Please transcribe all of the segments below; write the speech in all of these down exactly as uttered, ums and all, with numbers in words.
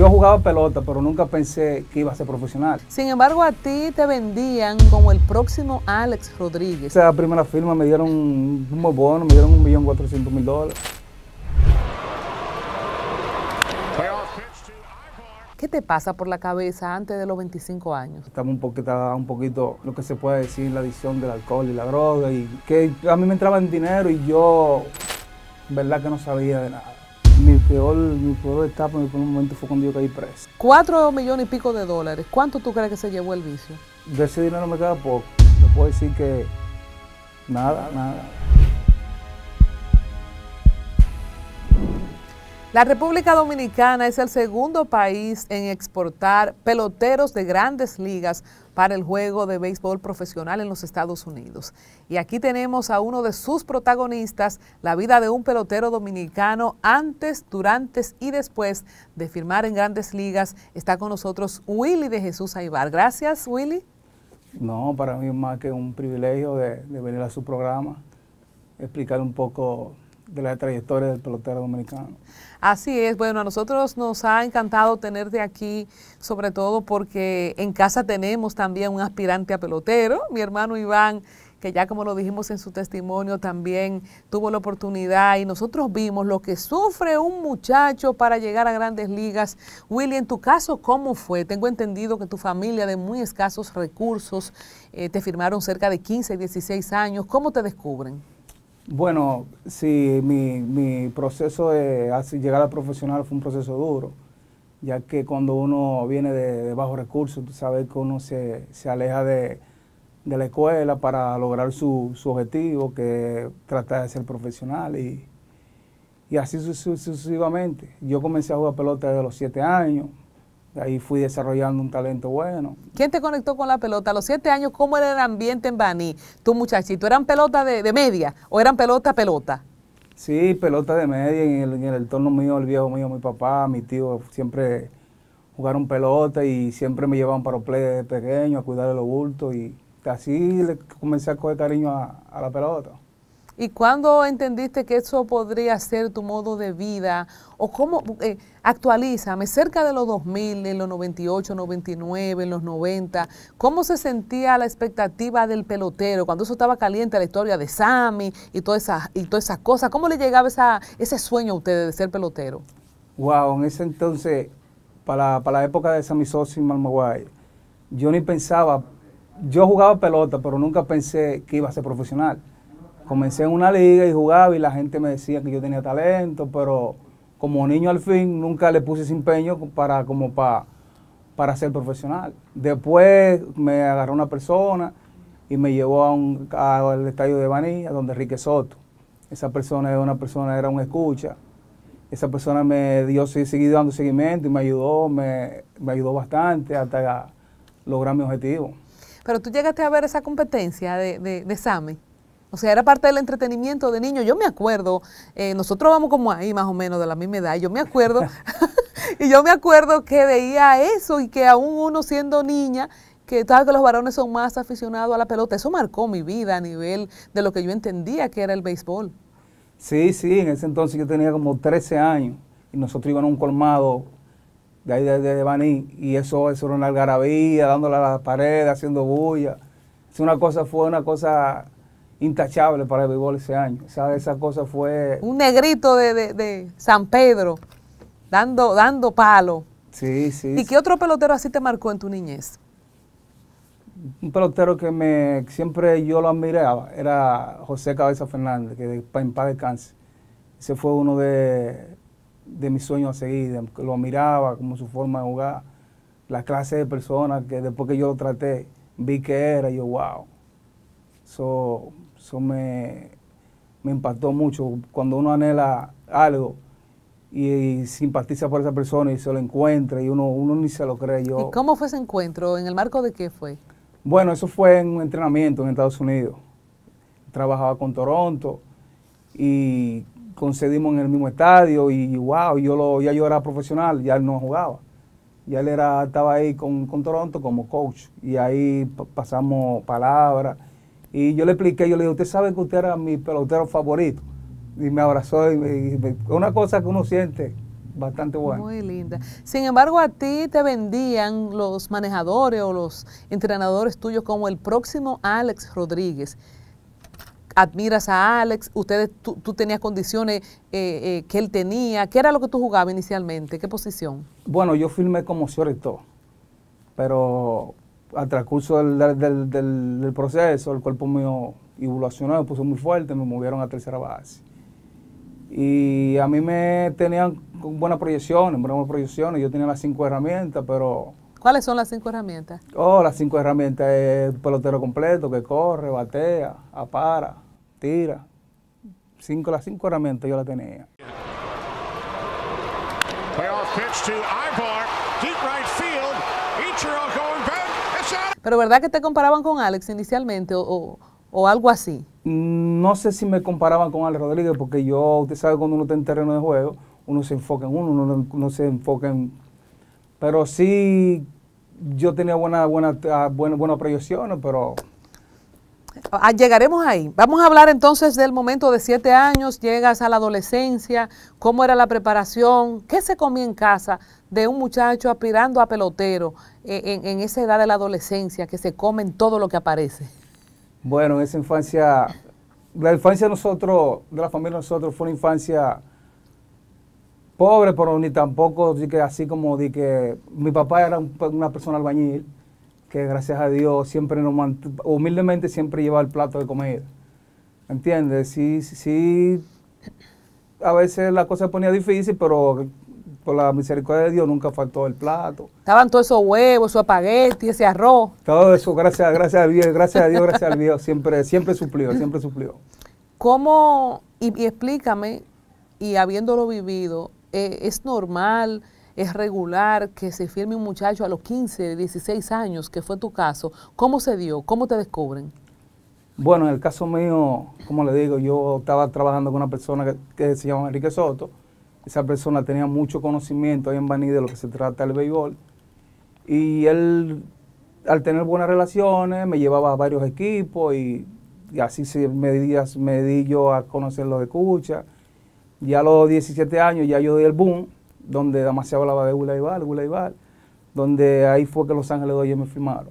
Yo jugaba pelota, pero nunca pensé que iba a ser profesional. Sin embargo, a ti te vendían como el próximo Alex Rodríguez. Esa primera firma me dieron un bono, me dieron un millón cuatrocientos mil dólares. ¿Qué te pasa por la cabeza antes de los veinticinco años? Estaba un poquito, estaba un poquito lo que se puede decir, la adicción del alcohol y la droga, y que a mí me entraba en dinero y yo, verdad que no sabía de nada. Mi peor, mi peor etapa, mi peor momento fue cuando yo caí preso. Cuatro millones y pico de dólares, ¿cuánto tú crees que se llevó el vicio? De ese dinero me queda poco, le puedo decir que nada, nada. La República Dominicana es el segundo país en exportar peloteros de grandes ligas para el juego de béisbol profesional en los Estados Unidos. Y aquí tenemos a uno de sus protagonistas, la vida de un pelotero dominicano antes, durante y después de firmar en grandes ligas. Está con nosotros Willy de Jesús Aybar. Gracias, Willy. No, para mí es más que un privilegio de, de venir a su programa, explicar un poco de la trayectoria del pelotero dominicano. Así es, bueno, a nosotros nos ha encantado tenerte aquí, sobre todo porque en casa tenemos también un aspirante a pelotero, mi hermano Iván, que ya como lo dijimos en su testimonio, también tuvo la oportunidad y nosotros vimos lo que sufre un muchacho para llegar a grandes ligas. Willy, en tu caso, ¿cómo fue? Tengo entendido que tu familia de muy escasos recursos eh, te firmaron cerca de quince, dieciséis años. ¿Cómo te descubren? Bueno, sí, mi, mi proceso de llegar a profesional fue un proceso duro, ya que cuando uno viene de, de bajos recursos, tú sabes que uno se, se aleja de, de la escuela para lograr su, su objetivo, que trata de ser profesional, y, y así su, su, sucesivamente. Yo comencé a jugar pelota desde los siete años, de ahí fui desarrollando un talento bueno. ¿Quién te conectó con la pelota? A los siete años, ¿cómo era el ambiente en Baní? Tú, muchachito, ¿eran pelota de, de media o eran pelota, pelota? Sí, pelota de media. En el, en el entorno mío, el viejo mío, mi papá, mi tío, siempre jugaron pelota y siempre me llevaban para los play de pequeño a cuidar de los bultos. Y así le comencé a coger cariño a, a la pelota. ¿Y cuándo entendiste que eso podría ser tu modo de vida? ¿O cómo? Eh, actualízame, cerca de los dos mil, en los noventa y ocho, noventa y nueve, en los noventa, ¿cómo se sentía la expectativa del pelotero? Cuando eso estaba caliente, la historia de Sammy y todas esas y todas esas cosas, ¿cómo le llegaba esa, ese sueño a ustedes de ser pelotero? Wow, en ese entonces, para, para la época de Sammy Sosa y Malmaguay, yo ni pensaba, yo jugaba pelota, pero nunca pensé que iba a ser profesional. Comencé en una liga y jugaba y la gente me decía que yo tenía talento, pero como niño al fin nunca le puse ese empeño para, como pa, para ser profesional. Después me agarró una persona y me llevó a un, a, al estadio de Baní, a donde Enrique Soto. Esa persona era una persona, era un escucha. Esa persona me dio, seguí dando seguimiento y me ayudó, me, me ayudó bastante hasta lograr mi objetivo. Pero tú llegaste a ver esa competencia de, de, de Sammy. O sea, era parte del entretenimiento de niños. Yo me acuerdo, eh, nosotros vamos como ahí más o menos de la misma edad, yo me acuerdo, y yo me acuerdo que veía eso y que aún uno siendo niña, que tal que los varones son más aficionados a la pelota, eso marcó mi vida a nivel de lo que yo entendía que era el béisbol. Sí, sí, en ese entonces yo tenía como trece años y nosotros íbamos a un colmado de ahí de, de, de Baní y eso, eso era una algarabía, dándole a las paredes, haciendo bulla. Es una cosa, fue una cosa intachable para el béisbol ese año, ¿sabes? Esa cosa fue... Un negrito de, de, de San Pedro, dando, dando palo. Sí, sí. ¿Y sí. qué otro pelotero así te marcó en tu niñez? Un pelotero que me siempre yo lo admiraba era José Cabezas Fernández, que de, en paz descanse. Ese fue uno de, de mis sueños a seguir, lo admiraba como su forma de jugar, la clase de personas que después que yo lo traté, vi que era y yo, wow. Eso so me, me impactó mucho. Cuando uno anhela algo y, y simpatiza por esa persona y se lo encuentra y uno, uno ni se lo cree. Yo, ¿y cómo fue ese encuentro? ¿En el marco de qué fue? Bueno, eso fue en un entrenamiento en Estados Unidos. Trabajaba con Toronto y concedimos en el mismo estadio y wow, yo lo, ya yo era profesional, ya él no jugaba. Ya él era, estaba ahí con, con Toronto como coach y ahí pasamos palabras. Y yo le expliqué, yo le dije, usted sabe que usted era mi pelotero favorito. Y me abrazó y, me, y me, una cosa que uno siente bastante buena. Muy linda. Sin embargo, a ti te vendían los manejadores o los entrenadores tuyos como el próximo Alex Rodríguez. Admiras a Alex, ustedes, tú, tú tenías condiciones eh, eh, que él tenía. ¿Qué era lo que tú jugabas inicialmente? ¿Qué posición? Bueno, yo firmé como shortstop, pero al transcurso del, del, del, del proceso, el cuerpo mío evolucionó, me puso muy fuerte, me movieron a tercera base. Y a mí me tenían con buenas proyecciones, buenas proyecciones, yo tenía las cinco herramientas, pero... ¿Cuáles son las cinco herramientas? Oh, las cinco herramientas es pelotero completo, que corre, batea, apara, tira. Cinco, las cinco herramientas yo las tenía. Pero ¿verdad que te comparaban con Alex inicialmente o, o, o algo así? No sé si me comparaban con Alex Rodríguez porque yo, usted sabe, cuando uno está en terreno de juego, uno se enfoca en uno, uno no se enfoca en... Pero sí, yo tenía buenas buena, buena, buena proyecciones, pero... Llegaremos ahí. Vamos a hablar entonces del momento de siete años, llegas a la adolescencia, cómo era la preparación, qué se comía en casa de un muchacho aspirando a pelotero en, en esa edad de la adolescencia, que se comen todo lo que aparece. Bueno, en esa infancia, la infancia de nosotros, de la familia de nosotros, fue una infancia... pobre, pero ni tampoco de que así como de que mi papá era un, una persona albañil, que gracias a Dios siempre nos mantuvo, humildemente siempre llevaba el plato de comida. ¿Entiendes? Sí, sí, a veces la cosa se ponía difícil, pero por la misericordia de Dios nunca faltó el plato. Estaban todos esos huevos, esos espaguetis, ese arroz. Todo eso, gracias, gracias a Dios, gracias a Dios, gracias a Dios, siempre, siempre suplió, siempre suplió. ¿Cómo, y, y explícame, y habiéndolo vivido, Eh, ¿es normal, es regular que se firme un muchacho a los quince, dieciséis años, que fue tu caso? ¿Cómo se dio? ¿Cómo te descubren? Bueno, en el caso mío, como le digo, yo estaba trabajando con una persona que, que se llama Enrique Soto. Esa persona tenía mucho conocimiento ahí en Baní de lo que se trata del béisbol. Y él, al tener buenas relaciones, me llevaba a varios equipos y, y así se me di, me di yo a conocer los escuchas. Ya a los diecisiete años ya yo di el boom, donde demasiado hablaba de Willy Aybar, Willy Aybar, donde ahí fue que Los Ángeles Dodgers me firmaron.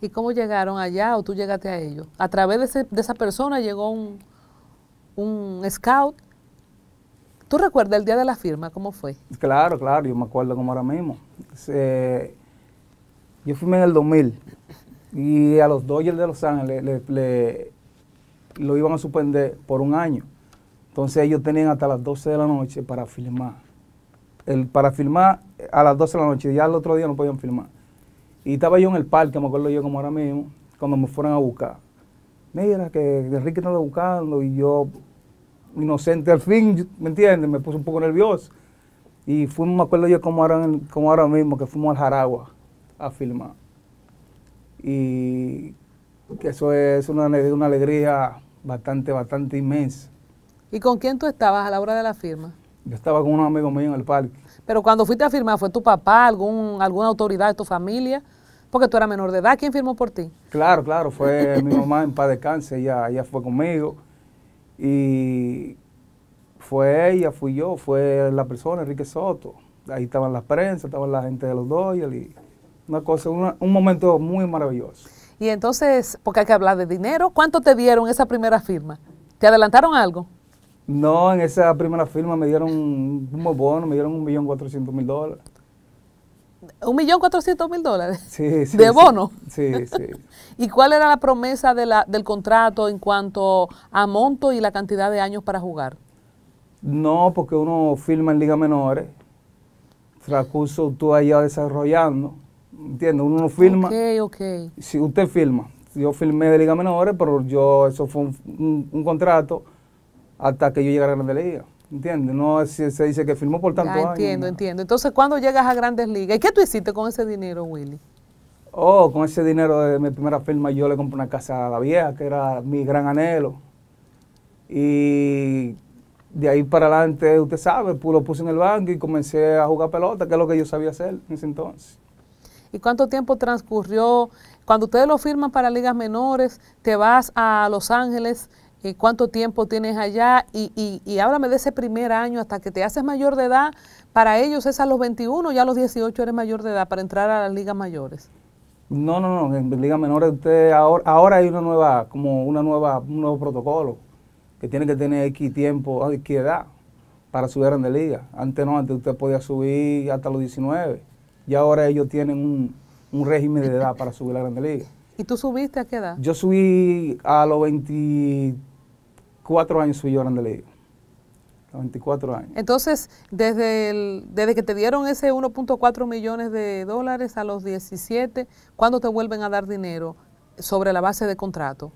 ¿Y cómo llegaron allá o tú llegaste a ellos? ¿A través de, ese, de esa persona llegó un, un scout? ¿Tú recuerdas el día de la firma? ¿Cómo fue? Claro, claro, yo me acuerdo como ahora mismo. Eh, yo firmé en el dos mil y a los Dodgers de Los Ángeles le, le, lo iban a suspender por un año. Entonces ellos tenían hasta las doce de la noche para filmar. El, para filmar a las doce de la noche, ya el otro día no podían filmar. Y estaba yo en el parque, me acuerdo yo como ahora mismo, cuando me fueron a buscar. Mira, que Enrique estaba buscando y yo, inocente al fin, ¿me entiendes? Me puse un poco nervioso. Y fuimos, me acuerdo yo como ahora, como ahora mismo, que fuimos al Jaragua a filmar. Y eso es una, una alegría bastante, bastante inmensa. ¿Y con quién tú estabas a la hora de la firma? Yo estaba con unos amigos míos en el parque. Pero cuando fuiste a firmar, ¿fue tu papá, algún, alguna autoridad de tu familia? Porque tú eras menor de edad, ¿quién firmó por ti? Claro, claro, fue mi mamá en paz descanse, ella, ella fue conmigo. Y fue ella, fui yo, fue la persona, Enrique Soto. Ahí estaban las prensas, estaban la gente de los Dodgers y una cosa, una, un momento muy maravilloso. Y entonces, porque hay que hablar de dinero, ¿cuánto te dieron esa primera firma? ¿Te adelantaron algo? No, en esa primera firma me dieron un bono, me dieron un millón cuatrocientos mil dólares. ¿Un millón cuatrocientos mil dólares? Sí, sí. ¿De bono? Sí, sí, sí. ¿Y cuál era la promesa de la, del contrato en cuanto a monto y la cantidad de años para jugar? No, porque uno firma en ligas menores, transcurso tú allá desarrollando, ¿entiendes? Uno no firma. Ok, ok. Si usted firma, yo firmé de ligas menores, pero yo, eso fue un, un, un contrato hasta que yo llegara a Grandes Ligas, ¿entiendes? No se, se dice que firmó por tantos años. Entiendo, entiendo. Entonces, ¿cuándo llegas a Grandes Ligas? ¿Y qué tú hiciste con ese dinero, Willy? Oh, con ese dinero de mi primera firma yo le compré una casa a la vieja, que era mi gran anhelo. Y de ahí para adelante, usted sabe, lo puse en el banco y comencé a jugar pelota, que es lo que yo sabía hacer en ese entonces. ¿Y cuánto tiempo transcurrió? Cuando ustedes lo firman para ligas menores, te vas a Los Ángeles... eh, cuánto tiempo tienes allá y, y, y háblame de ese primer año hasta que te haces mayor de edad. Para ellos es a los veintiuno, ya a los dieciocho eres mayor de edad para entrar a las ligas mayores. No, no, no, en ligas menores usted ahora, ahora hay una nueva, como una nueva, un nuevo protocolo que tiene que tener X tiempo, X edad para subir a Grandes Ligas. Antes no, antes usted podía subir hasta los diecinueve y ahora ellos tienen un, un régimen de edad para subir a Grandes Ligas. ¿Y tú subiste a qué edad? Yo subí a los veinticuatro años, subí yo a Grandes Ligas. veinticuatro años. Entonces, desde, el, desde que te dieron ese uno punto cuatro millones de dólares a los diecisiete, ¿cuándo te vuelven a dar dinero sobre la base de contrato?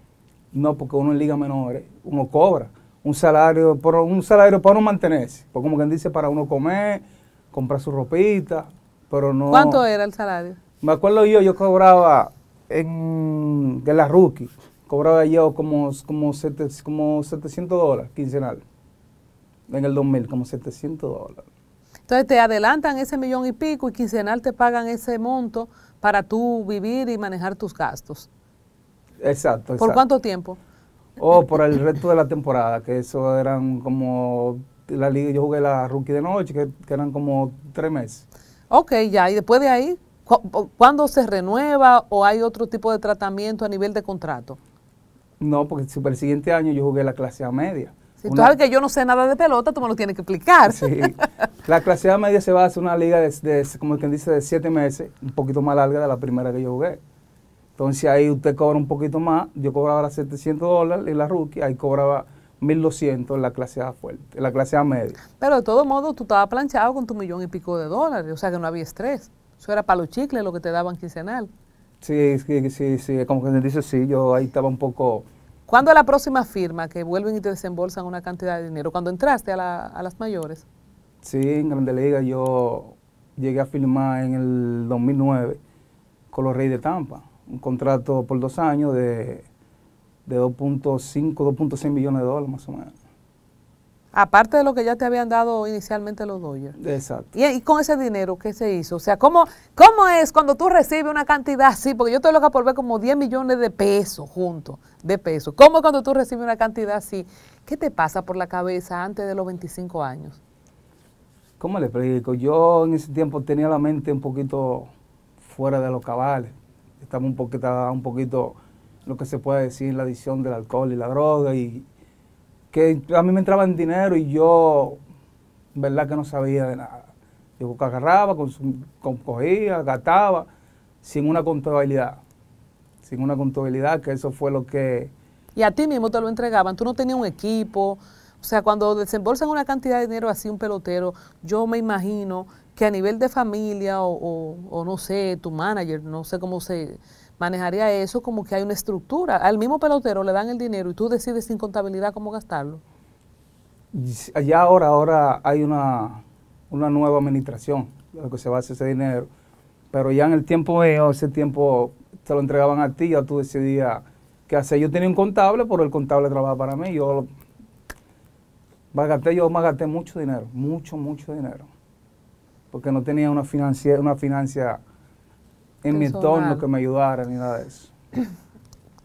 No, porque uno en ligas menores, uno cobra un salario, por, un salario para uno mantenerse, por, como quien dice, para uno comer, comprar su ropita, pero no... ¿Cuánto era el salario? Me acuerdo yo, yo cobraba en, en la rookie, cobraba yo como, como, sete, como setecientos dólares quincenal. En el dos mil, como setecientos dólares. Entonces te adelantan ese millón y pico y quincenal te pagan ese monto para tú vivir y manejar tus gastos. Exacto, exacto. ¿Por cuánto tiempo? Oh, por el resto de la temporada, que eso eran como, la liga, yo jugué la rookie de noche, que, que eran como tres meses. Ok, ya, y después de ahí, ¿cu- ¿cuándo se renueva o hay otro tipo de tratamiento a nivel de contrato? No, porque si para el siguiente año yo jugué la clase A media. Si tú sabes que yo no sé nada de pelota, tú me lo tienes que explicar. Sí. La clase A media se va a hacer una liga de, de, como quien dice, de siete meses, un poquito más larga de la primera que yo jugué. Entonces ahí usted cobra un poquito más. Yo cobraba setecientos dólares en la rookie, ahí cobraba mil doscientos en la clase A fuerte, en la clase A media. Pero de todo modo, tú estabas planchado con tu millón y pico de dólares, o sea que no había estrés. Eso era para los chicles lo que te daban quincenal. Sí, sí, sí, sí. Como quien dice, sí, yo ahí estaba un poco... ¿Cuándo es la próxima firma que vuelven y te desembolsan una cantidad de dinero? ¿Cuándo entraste a, la, a las mayores? Sí, en Grandes Ligas yo llegué a firmar en el dos mil nueve con los Reyes de Tampa. Un contrato por dos años de, de dos punto cinco, dos punto seis millones de dólares más o menos. Aparte de lo que ya te habían dado inicialmente los Dodgers. Exacto. ¿Y, y con ese dinero qué se hizo? O sea, ¿cómo, cómo es cuando tú recibes una cantidad así? Porque yo estoy loca por ver como diez millones de pesos juntos, de pesos. ¿Cómo cuando tú recibes una cantidad así? ¿Qué te pasa por la cabeza antes de los veinticinco años? ¿Cómo le explico? Yo en ese tiempo tenía la mente un poquito fuera de los cabales. Estaba un poquito, estaba un poquito lo que se puede decir, la adicción del alcohol y la droga y... que a mí me entraba en dinero y yo, verdad que no sabía de nada. Yo agarraba, cogía, gastaba, sin una contabilidad. Sin una contabilidad, que eso fue lo que... Y a ti mismo te lo entregaban, tú no tenías un equipo. O sea, cuando desembolsan una cantidad de dinero así, un pelotero, yo me imagino que a nivel de familia o, o, o no sé, tu manager, no sé cómo se... manejaría eso, como que hay una estructura. Al mismo pelotero le dan el dinero y tú decides sin contabilidad cómo gastarlo. Ya ahora, ahora hay una, una nueva administración, lo que se va a hacer ese dinero. Pero ya en el tiempo mío, ese tiempo te lo entregaban a ti, ya tú decidías qué hacer. Yo tenía un contable, pero el contable trabajaba para mí. Yo me gasté, yo me gasté mucho dinero, mucho, mucho dinero. Porque no tenía una financia, una financia en mi entorno que me ayudara, ni nada de eso.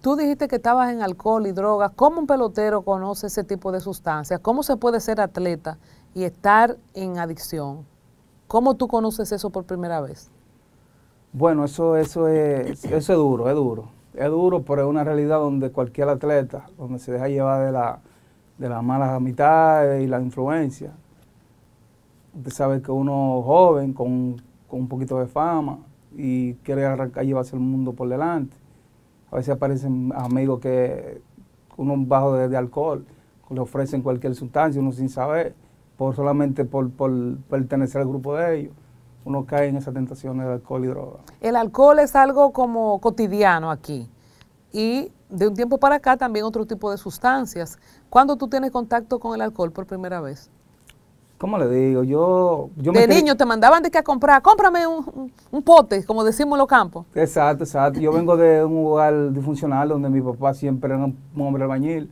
Tú dijiste que estabas en alcohol y drogas. ¿Cómo un pelotero conoce ese tipo de sustancias? ¿Cómo se puede ser atleta y estar en adicción? ¿Cómo tú conoces eso por primera vez? Bueno, eso, eso, es, eso es duro, es duro. Es duro, pero es una realidad donde cualquier atleta, donde se deja llevar de la, de las malas amistades y la influencia. Usted sabe que uno joven, con, con un poquito de fama, y quiere arrancar y llevarse el mundo por delante. A veces aparecen amigos que uno bajo de, de alcohol, le ofrecen cualquier sustancia, uno sin saber, por solamente por, por pertenecer al grupo de ellos, uno cae en esas tentaciones de alcohol y droga. El alcohol es algo como cotidiano aquí, y de un tiempo para acá también otro tipo de sustancias. ¿Cuándo tú tienes contacto con el alcohol por primera vez? ¿Cómo le digo? Yo, yo de me niño te mandaban de que a comprar, cómprame un, un pote, como decimos en los campos. Exacto, exacto. Yo vengo de un hogar disfuncional donde mi papá siempre era un hombre albañil.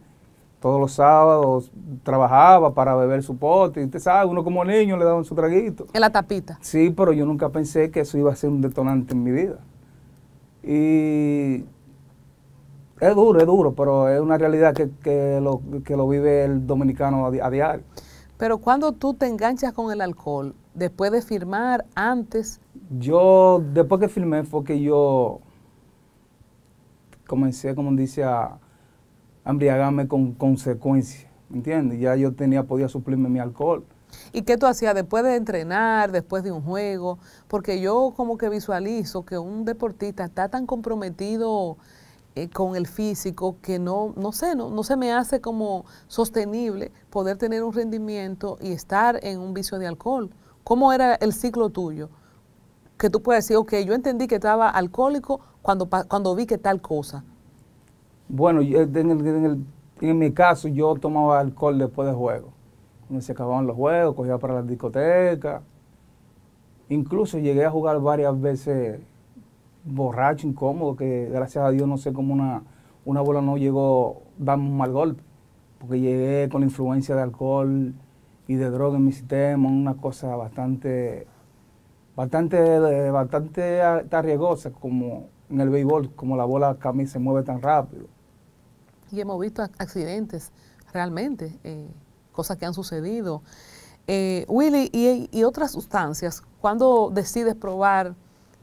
Todos los sábados trabajaba para beber su pote. Y usted sabe, uno como niño le daban su traguito. En la tapita. Sí, pero yo nunca pensé que eso iba a ser un detonante en mi vida. Y Es duro, es duro, pero es una realidad que, que, lo, que lo vive el dominicano a, di a diario. Pero cuando tú te enganchas con el alcohol, después de firmar, antes... Yo, después que firmé, fue que yo comencé, como dice, a, a embriagarme con consecuencia, ¿me entiendes? Ya yo tenía, podía suplirme mi alcohol. ¿Y qué tú hacías después de entrenar, después de un juego? Porque yo como que visualizo que un deportista está tan comprometido... con el físico, que no, no sé, no, no se me hace como sostenible poder tener un rendimiento y estar en un vicio de alcohol. ¿Cómo era el ciclo tuyo? Que tú puedes decir, ok, yo entendí que estaba alcohólico cuando, cuando vi que tal cosa. Bueno, en, el, en, el, en mi caso yo tomaba alcohol después de juego. Cuando se acababan los juegos, cogía para las discotecas. Incluso llegué a jugar varias veces borracho, incómodo, que gracias a Dios no sé cómo una, una bola no llegó a darme un mal golpe, porque llegué con la influencia de alcohol y de droga en mi sistema, una cosa bastante, bastante, bastante arriesgosa como en el béisbol, como la bola que a mí se mueve tan rápido. Y hemos visto accidentes realmente, eh, cosas que han sucedido. Eh, Willy, y, y otras sustancias, ¿cuándo decides probar,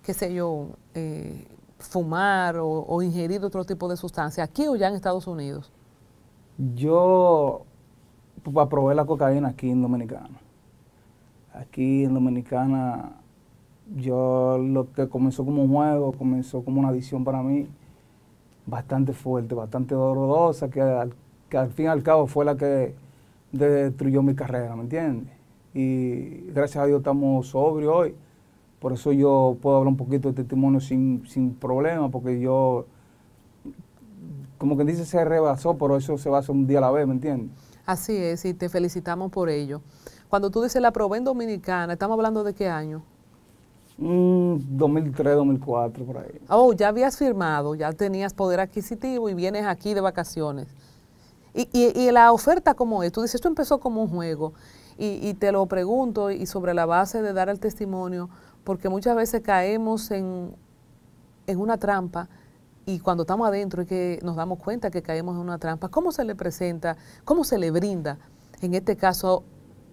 qué sé yo, eh, fumar o, o ingerir otro tipo de sustancia, aquí o ya en Estados Unidos? Yo pues, probé la cocaína aquí en Dominicana. Aquí en Dominicana, yo lo que comenzó como un juego, comenzó como una adicción para mí, bastante fuerte, bastante dolorosa, que al, que al fin y al cabo fue la que destruyó mi carrera, ¿me entiendes? Y gracias a Dios estamos sobrios hoy. Por eso yo puedo hablar un poquito de testimonio sin, sin problema, porque yo, como quien dice, se rebasó, pero eso se va a hacer un día a la vez, ¿me entiendes? Así es, y te felicitamos por ello. Cuando tú dices la probé en Dominicana, ¿estamos hablando de qué año? Mm, dos mil tres, dos mil cuatro, por ahí. Oh, ya habías firmado, ya tenías poder adquisitivo y vienes aquí de vacaciones. Y, y, y la oferta, ¿cómo es? Tú dices, esto empezó como un juego. Y, y te lo pregunto, y sobre la base de dar el testimonio, porque muchas veces caemos en, en una trampa y cuando estamos adentro es que nos damos cuenta que caemos en una trampa. ¿Cómo se le presenta, cómo se le brinda, en este caso,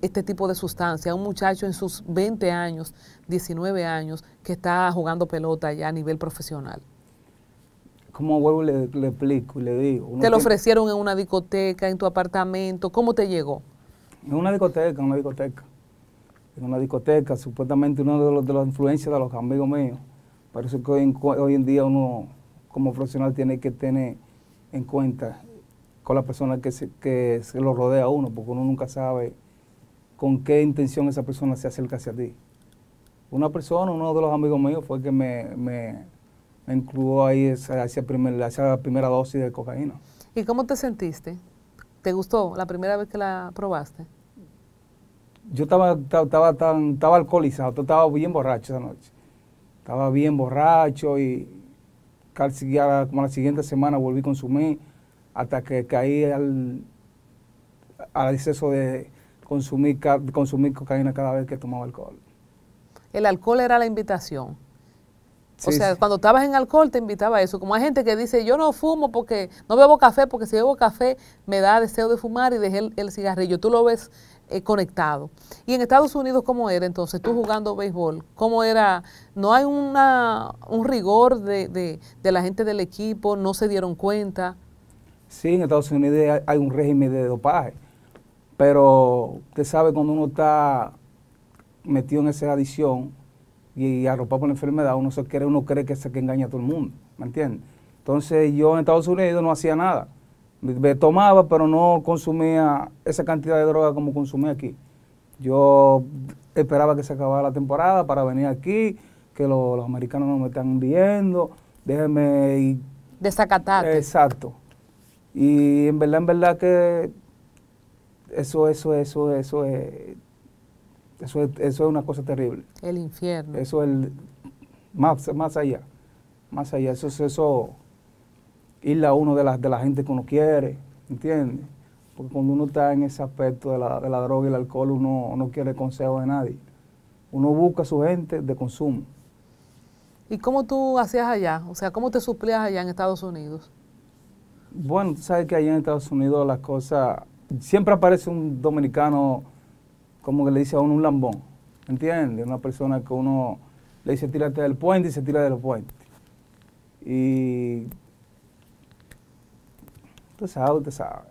este tipo de sustancia a un muchacho en sus veinte años, diecinueve años, que está jugando pelota ya a nivel profesional? ¿Cómo vuelvo y le, le explico y le digo? Uno ¿Te lo tiene... ofrecieron en una discoteca, en tu apartamento? ¿Cómo te llegó? En una discoteca, en una discoteca. En una discoteca, supuestamente uno de los de las influencias de los amigos míos. Por eso que hoy en, hoy en día uno como profesional tiene que tener en cuenta con la persona que se, que se lo rodea a uno, porque uno nunca sabe con qué intención esa persona se acerca hacia ti. Una persona, uno de los amigos míos fue el que me, me, me incluyó ahí esa, esa, primer, esa primera dosis de cocaína. ¿Y cómo te sentiste? ¿Te gustó la primera vez que la probaste? Yo estaba, estaba, estaba, estaba alcoholizado, estaba bien borracho esa noche. Estaba bien borracho y casi ya como la siguiente semana volví a consumir hasta que caí al, al exceso de consumir, consumir cocaína cada vez que tomaba alcohol. El alcohol era la invitación. O sí, sea, sí. Cuando estabas en alcohol te invitaba a eso. Como hay gente que dice, yo no fumo porque no bebo café, porque si bebo café me da deseo de fumar y dejé el, el cigarrillo. Tú lo ves Eh, conectado. Y en Estados Unidos, ¿cómo era entonces? Tú jugando béisbol, ¿cómo era? ¿No hay una, un rigor de, de, de la gente del equipo? ¿No se dieron cuenta? Sí, en Estados Unidos hay, hay un régimen de dopaje, pero usted sabe cuando uno está metido en esa adicción y, y arropado por la enfermedad, uno se cree, uno cree que es el que engaña a todo el mundo, ¿me entiendes? Entonces yo en Estados Unidos no hacía nada. Me tomaba, pero no consumía esa cantidad de droga como consumí aquí. Yo esperaba que se acabara la temporada para venir aquí, que lo, los americanos no me están viendo, déjenme ir. Desacatarte. Exacto. Y en verdad, en verdad que eso, eso, eso, eso es, eso es, eso es una cosa terrible. El infierno. Eso es el, más, más allá, más allá, eso es eso. Irla a uno de la, de la gente que uno quiere, ¿entiendes? Porque cuando uno está en ese aspecto de la, de la droga y el alcohol, uno no quiere consejo de nadie. Uno busca a su gente de consumo. ¿Y cómo tú hacías allá? O sea, ¿cómo te suplías allá en Estados Unidos? Bueno, tú sabes que allá en Estados Unidos las cosas... Siempre aparece un dominicano, como que le dice a uno, un lambón, ¿entiendes? Una persona que uno le dice tírate del puente y se tira del puente. Y... Tú sabes, usted sabe.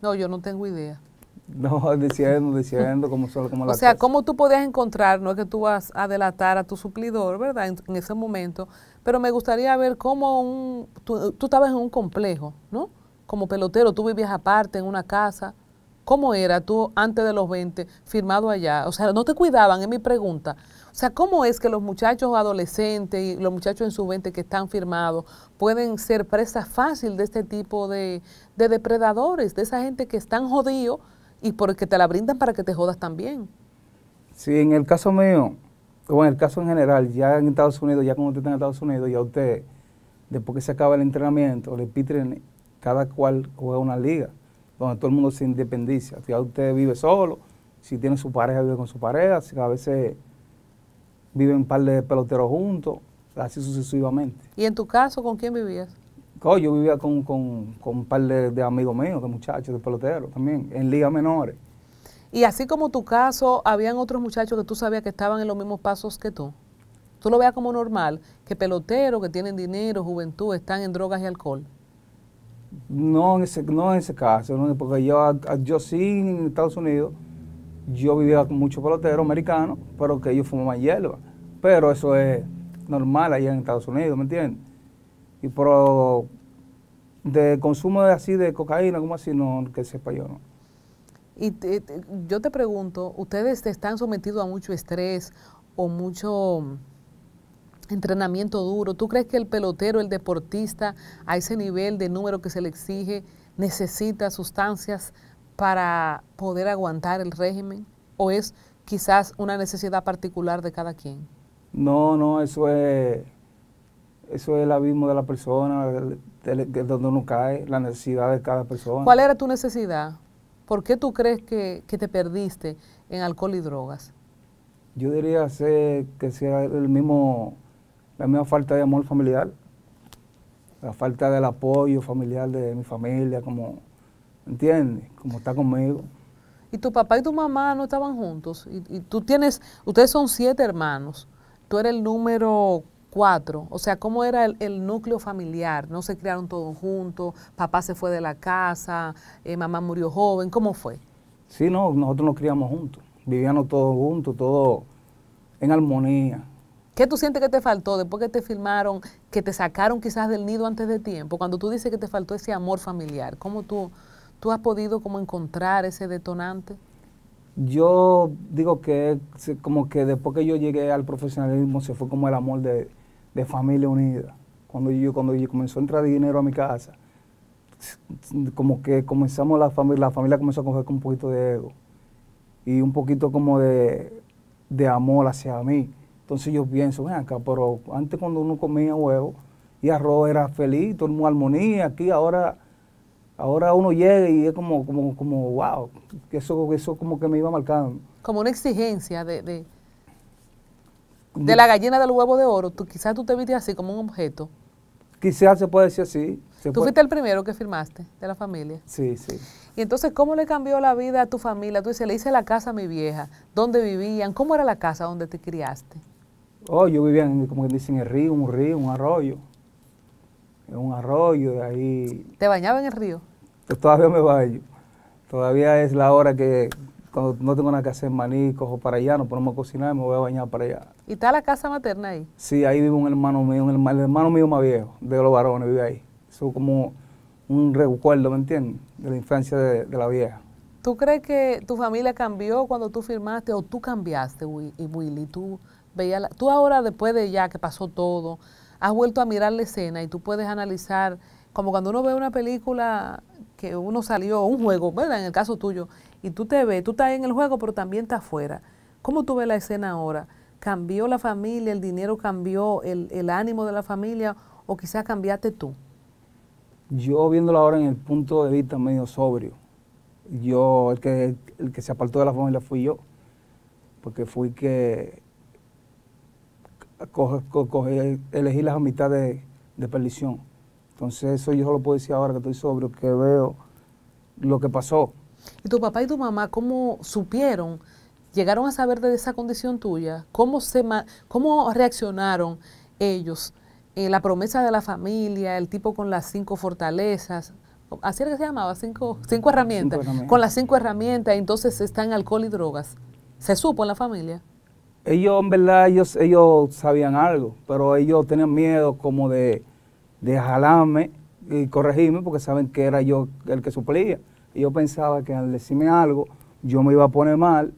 No, yo no tengo idea. No, diciendo, diciendo como solo como la. O sea, cosa. ¿Cómo tú podías encontrar? No es que tú vas a delatar a tu suplidor, ¿verdad? En, en ese momento. Pero me gustaría ver cómo un... Tú, tú estabas en un complejo, ¿no? Como pelotero, tú vivías aparte, en una casa. ¿Cómo era tú antes de los veinte, firmado allá? O sea, no te cuidaban, es mi pregunta. O sea, ¿cómo es que los muchachos adolescentes y los muchachos en sus veinte que están firmados pueden ser presas fácil de este tipo de, de depredadores, de esa gente que están jodidos y porque te la brindan para que te jodas también? Sí, en el caso mío, o en el caso en general, ya en Estados Unidos, ya cuando usted está en Estados Unidos, ya usted, después que se acaba el entrenamiento, le pitren, cada cual juega una liga, donde todo el mundo se independiza. Ya usted vive solo, si tiene su pareja, vive con su pareja, si a veces viven un par de peloteros juntos, así sucesivamente. ¿Y en tu caso con quién vivías? Oh, yo vivía con, con, con un par de, de amigos míos, de muchachos, de peloteros también, en ligas menores. Y así como tu caso, ¿habían otros muchachos que tú sabías que estaban en los mismos pasos que tú? ¿Tú lo veas como normal, que peloteros que tienen dinero, juventud, están en drogas y alcohol? No en ese, no en ese caso, ¿no? Porque yo, yo sí en Estados Unidos, yo vivía con muchos peloteros americanos, pero que ellos fumaban hierba. Pero eso es normal allá en Estados Unidos, ¿me entiendes? Y pero de consumo de así de cocaína, como así, no, que sepa yo, ¿no? Y te, te, yo te pregunto, ¿ustedes están sometidos a mucho estrés o mucho entrenamiento duro? ¿Tú crees que el pelotero, el deportista, a ese nivel de número que se le exige, necesita sustancias para poder aguantar el régimen? ¿O es quizás una necesidad particular de cada quien? No, no, eso es... Eso es el abismo de la persona, el, el, el donde uno cae, la necesidad de cada persona. ¿Cuál era tu necesidad? ¿Por qué tú crees que, que te perdiste en alcohol y drogas? Yo diría sé, que sea el mismo, la misma falta de amor familiar, la falta del apoyo familiar de mi familia, como, ¿entiendes? Como está conmigo. ¿Y tu papá y tu mamá no estaban juntos? Y, y tú tienes, ustedes son siete hermanos, tú eres el número... Cuatro. O sea, ¿cómo era el, el núcleo familiar? ¿No se criaron todos juntos? ¿Papá se fue de la casa? Eh, ¿Mamá murió joven? ¿Cómo fue? Sí, no, nosotros nos criamos juntos. Vivíamos todos juntos, todos en armonía. ¿Qué tú sientes que te faltó después que te firmaron, que te sacaron quizás del nido antes de tiempo? Cuando tú dices que te faltó ese amor familiar, ¿cómo tú, tú has podido como encontrar ese detonante? Yo digo que como que después que yo llegué al profesionalismo se fue como el amor de... de familia unida. Cuando yo, cuando yo comenzó a entrar dinero a mi casa, como que comenzamos la familia, la familia comenzó a coger con un poquito de ego y un poquito como de, de amor hacia mí. Entonces yo pienso, ven acá, pero antes cuando uno comía huevo y arroz era feliz, todo en armonía, aquí ahora, ahora uno llega y es como, como, como wow, eso, eso como que me iba marcando. Como una exigencia de... de... De la gallina del huevo de oro, tú, quizás tú te viste así como un objeto. Quizás se puede decir así. Tú puede... fuiste el primero que firmaste de la familia. Sí, sí. Y entonces, ¿cómo le cambió la vida a tu familia? Tú dices, le hice la casa a mi vieja, ¿dónde vivían? ¿Cómo era la casa donde te criaste? Oh, yo vivía, en, como dicen, en el río, un río, un arroyo. En un arroyo, de ahí... ¿Te bañaba en el río? Pues todavía me baño. Todavía es la hora que... Cuando no tengo nada que hacer, maní, cojo para allá, no ponemos a cocinar, me voy a bañar para allá. ¿Y está la casa materna ahí? Sí, ahí vive un hermano mío, un hermano, el hermano mío más viejo, de los varones, vive ahí. Eso es como un recuerdo, ¿me entiendes? De la infancia de, de la vieja. ¿Tú crees que tu familia cambió cuando tú firmaste o tú cambiaste, Willy? Tú, veías la, tú ahora, después de ya que pasó todo, has vuelto a mirar la escena y tú puedes analizar, como cuando uno ve una película que uno salió, un juego, ¿verdad? En el caso tuyo, y tú te ves, tú estás en el juego, pero también estás afuera. ¿Cómo tú ves la escena ahora? ¿Cambió la familia, el dinero cambió, el, el ánimo de la familia, o quizás cambiaste tú? Yo viéndolo ahora en el punto de vista medio sobrio, yo, el que, el que se apartó de la familia fui yo, porque fui que coge, coge, elegí las amistades de, de perdición, Entonces eso yo solo puedo decir ahora que estoy sobrio, que veo lo que pasó. ¿Y tu papá y tu mamá cómo supieron, llegaron a saber de esa condición tuya? ¿Cómo, se ma cómo reaccionaron ellos? Eh, la promesa de la familia, el tipo con las cinco fortalezas, así era que se llamaba, cinco, cinco, herramientas. cinco herramientas, con las cinco herramientas, entonces están alcohol y drogas. ¿Se supo en la familia? Ellos, en verdad, ellos, ellos sabían algo, pero ellos tenían miedo como de, de jalarme y corregirme porque saben que era yo el que suplía. Yo pensaba que al decirme algo, yo me iba a poner mal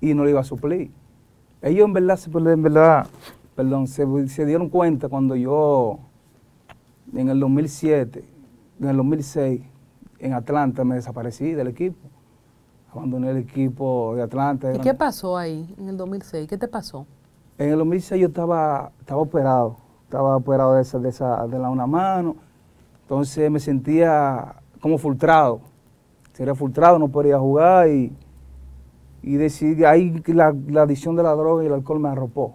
y no le iba a suplir. Ellos en verdad, en verdad perdón, se, se dieron cuenta cuando yo, en el dos mil siete, en el dos mil seis, en Atlanta me desaparecí del equipo. Abandoné el equipo de Atlanta. ¿Y qué pasó ahí en el dos mil seis? ¿Qué te pasó? En el dos mil seis yo estaba, estaba operado, estaba operado de, esa, de, esa, de la una mano, entonces me sentía como frustrado. Sería frustrado, no podía jugar y, y decir, ahí la, la adicción de la droga y el alcohol me arropó.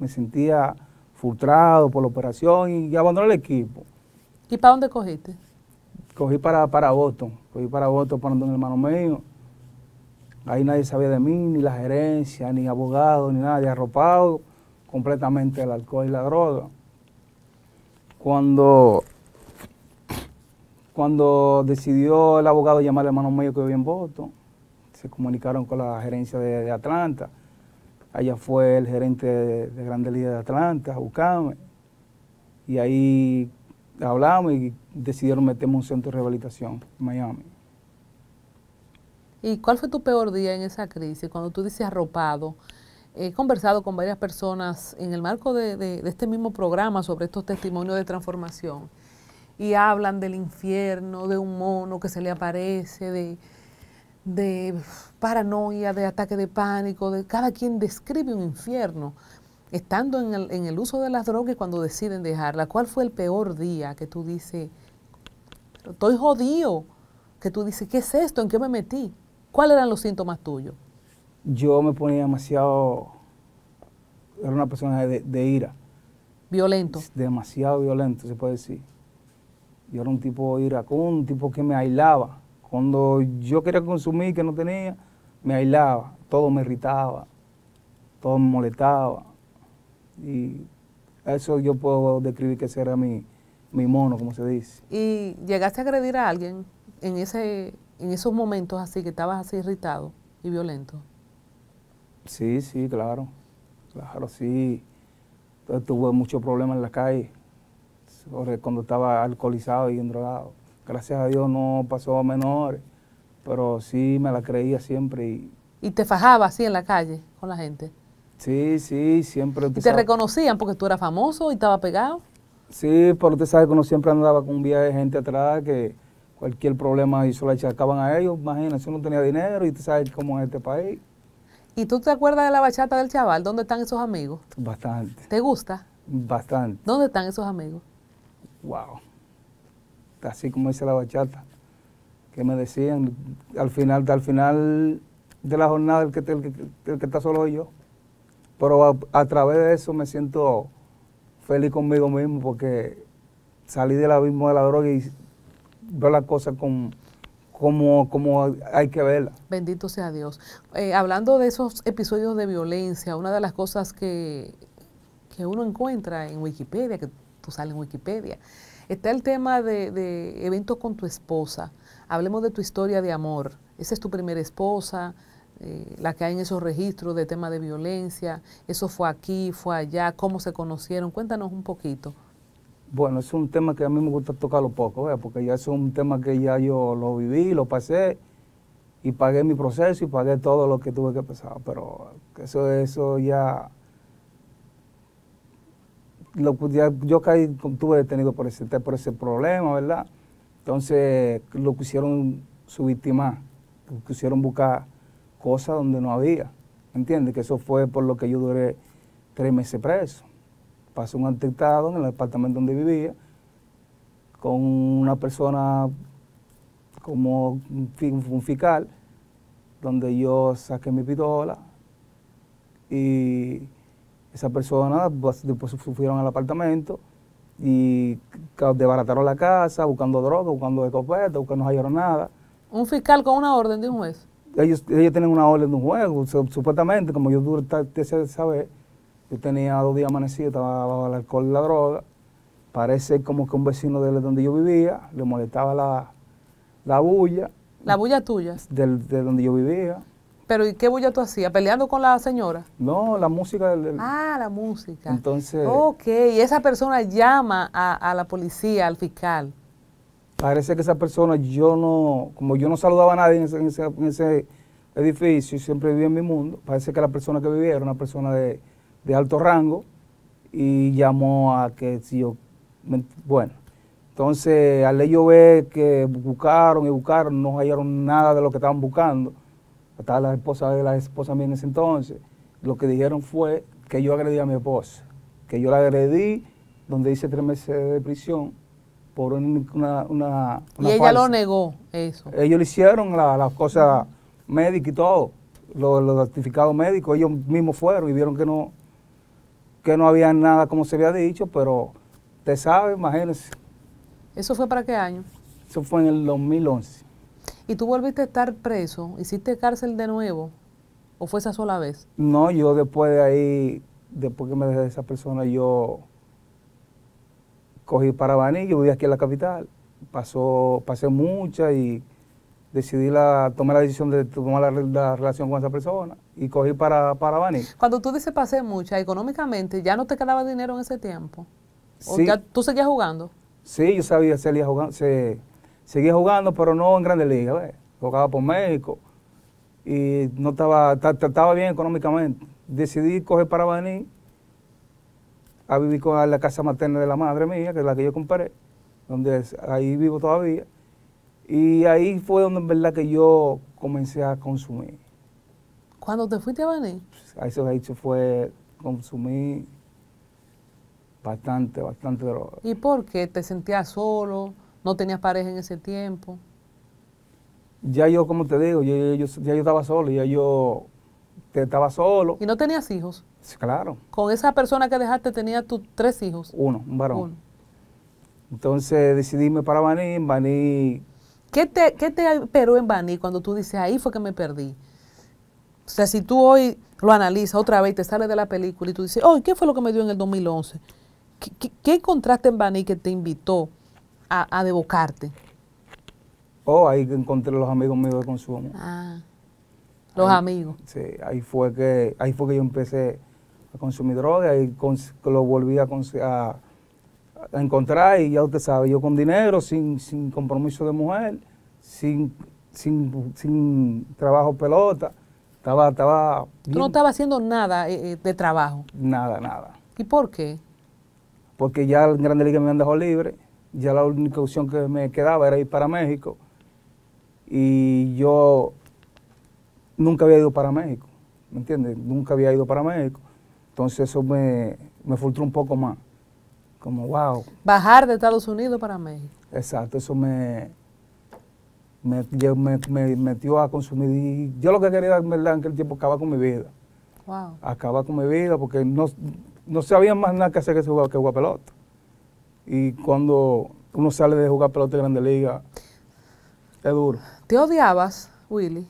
Me sentía frustrado por la operación y abandoné el equipo. ¿Y para dónde cogiste? Cogí para, para Boston, cogí para Boston para un hermano mío. Ahí nadie sabía de mí, ni la gerencia, ni abogado, ni nada, arropado completamente el alcohol y la droga. Cuando... Cuando decidió el abogado llamar al hermano mío que vivía en Boston, se comunicaron con la gerencia de, de Atlanta. Allá fue el gerente de, de Grandes Ligas de Atlanta a buscarme. Y ahí hablamos y decidieron meterme en un centro de rehabilitación en Miami. ¿Y cuál fue tu peor día en esa crisis? Cuando tú dices arropado, he conversado con varias personas en el marco de, de, de este mismo programa sobre estos testimonios de transformación. Y hablan del infierno, de un mono que se le aparece, de, de paranoia, de ataque de pánico, de cada quien describe un infierno, estando en el, en el uso de las drogas cuando deciden dejarla. ¿Cuál fue el peor día que tú dices, estoy jodido? Que tú dices, ¿qué es esto? ¿En qué me metí? ¿Cuáles eran los síntomas tuyos? Yo me ponía demasiado, era una persona de, de ira. ¿Violento? Demasiado violento, se puede decir. Yo era un tipo iracundo, un tipo que me aislaba. Cuando yo quería consumir, que no tenía, me aislaba. Todo me irritaba, todo me molestaba. Y eso yo puedo describir que ese era mi, mi mono, como se dice. ¿Y llegaste a agredir a alguien en, ese, en esos momentos así, que estabas así irritado y violento? Sí, sí, claro. Claro, sí. Entonces tuve muchos problemas en la calle. Cuando estaba alcoholizado y endrogado. Gracias a Dios no pasó a menores, pero sí me la creía siempre. ¿Y, ¿Y te fajaba así en la calle con la gente? Sí, sí, siempre. ¿Y te sabes, reconocían porque tú eras famoso y estaba pegado? Sí, pero usted sabe que uno siempre andaba con un viaje de gente atrás que cualquier problema y solo achacaban a ellos. Imagínense, uno tenía dinero y usted sabe cómo es este país. ¿Y tú te acuerdas de la bachata del chaval? ¿Dónde están esos amigos? Bastante. ¿Te gusta? Bastante. ¿Dónde están esos amigos? Wow, así como dice la bachata, que me decían, al final, al final de la jornada el que, el que, el que está solo soy yo. Pero a, a través de eso me siento feliz conmigo mismo porque salí del abismo de la droga y veo las cosas con, como, como hay que verlas. Bendito sea Dios. Eh, hablando de esos episodios de violencia, una de las cosas que, que uno encuentra en Wikipedia, que sale en Wikipedia. Está el tema de, de eventos con tu esposa. Hablemos de tu historia de amor. Esa es tu primera esposa, eh, la que hay en esos registros de tema de violencia. Eso fue aquí, fue allá, cómo se conocieron. Cuéntanos un poquito. Bueno, es un tema que a mí me gusta tocarlo poco, ¿verdad? Porque ya es un tema que ya yo lo viví, lo pasé y pagué mi proceso y pagué todo lo que tuve que pasar. Pero eso, eso ya... Lo, ya, yo caí, tuve detenido por ese, por ese problema, ¿verdad? Entonces lo quisieron subestimar, lo quisieron buscar cosas donde no había, ¿entiendes? Que eso fue por lo que yo duré tres meses preso. Pasé un atentado en el apartamento donde vivía con una persona como un fiscal, donde yo saqué mi pistola y... Esa persona, después subieron al apartamento y desbarataron la casa buscando droga, buscando escopeta, buscando no hallaron nada. ¿Un fiscal con una orden de un juez? Ellos, ellos tienen una orden de un juez, supuestamente, como yo duré ese saber, yo tenía dos días amanecido, estaba bajo el alcohol y la droga, parece como que un vecino de donde yo vivía, le molestaba la, la bulla. ¿La bulla tuya? Del, de donde yo vivía. ¿Pero y qué bulla tú hacías? ¿Peleando con la señora? No, la música. Del, del... Ah, la música. Entonces... Ok, y esa persona llama a, a la policía, al fiscal. Parece que esa persona, yo no, como yo no saludaba a nadie en ese, en ese, en ese edificio, siempre vivía en mi mundo, parece que la persona que vivía era una persona de, de alto rango y llamó a que si yo, me, bueno, entonces al yo ver que buscaron y buscaron, no hallaron nada de lo que estaban buscando, estaba la esposa de la esposa mía en ese entonces, lo que dijeron fue que yo agredí a mi esposa, que yo la agredí, donde hice tres meses de prisión, por una, una, una y ella falsa. Lo negó eso. Ellos le hicieron las la cosas médicas y todo, los lo certificados médicos, ellos mismos fueron y vieron que no, que no había nada como se había dicho, pero te sabe, imagínense. ¿Eso fue para qué año? Eso fue en el dos mil once. ¿Y tú volviste a estar preso? ¿Hiciste cárcel de nuevo? ¿O fue esa sola vez? No, yo después de ahí, después que me dejé de esa persona, yo... cogí para Baní, yo viví aquí en la capital, pasó, pasé muchas y decidí la, tomé la decisión de tomar la, la relación con esa persona y cogí para, para Baní. Cuando tú dices pasé muchas, económicamente, ¿ya no te quedaba dinero en ese tiempo? ¿O sí. Ya, tú seguías jugando? Sí, yo sabía, seguía jugando, se, seguía jugando, pero no en Grandes Ligas, jugaba por México y no estaba, estaba bien económicamente. Decidí coger para Baní, a vivir con la casa materna de la madre mía, que es la que yo compré, donde ahí vivo todavía, y ahí fue donde en verdad que yo comencé a consumir. ¿Cuándo te fuiste a Baní? Ahí se ahí fue consumir bastante, bastante droga. ¿Y por qué? ¿Te sentías solo? ¿No tenías pareja en ese tiempo? Ya yo, como te digo, ya yo, ya yo estaba solo, ya yo estaba solo. ¿Y no tenías hijos? Claro. Con esa persona que dejaste tenía tus tres hijos. Uno, un varón. Uno. Entonces decidíme para Baní, Baní. ¿Qué te, qué te esperó en Baní cuando tú dices, ahí fue que me perdí? O sea, si tú hoy lo analizas otra vez y te sales de la película y tú dices, oh, ¿qué fue lo que me dio en el dos mil once? ¿Qué, qué, qué encontraste en Baní que te invitó a, a debocarte? Oh, ahí encontré los amigos míos de consumo. Ah, los ahí, amigos. Sí, ahí fue que, ahí fue que yo empecé a consumir droga y cons lo volví a, a, a encontrar y ya usted sabe, yo con dinero, sin, sin compromiso de mujer, sin, sin, sin trabajo pelota, estaba, estaba bien. Tú no estabas haciendo nada eh, de trabajo. Nada, nada. ¿Y por qué? Porque ya en Grandes Ligas me han dejado libre, ya la única opción que me quedaba era ir para México y yo nunca había ido para México, ¿me entiendes? Nunca había ido para México. Entonces eso me, me frustró un poco más, como wow. Bajar de Estados Unidos para México. Exacto, eso me, me, me, me metió a consumir. Y yo lo que quería, en verdad, en aquel tiempo, acabar con mi vida. Wow. Acabar con mi vida, porque no, no sabía más nada que hacer que jugar, que jugar pelota. Y cuando uno sale de jugar pelota de Grandes Ligas, es duro. ¿Te odiabas, Willy?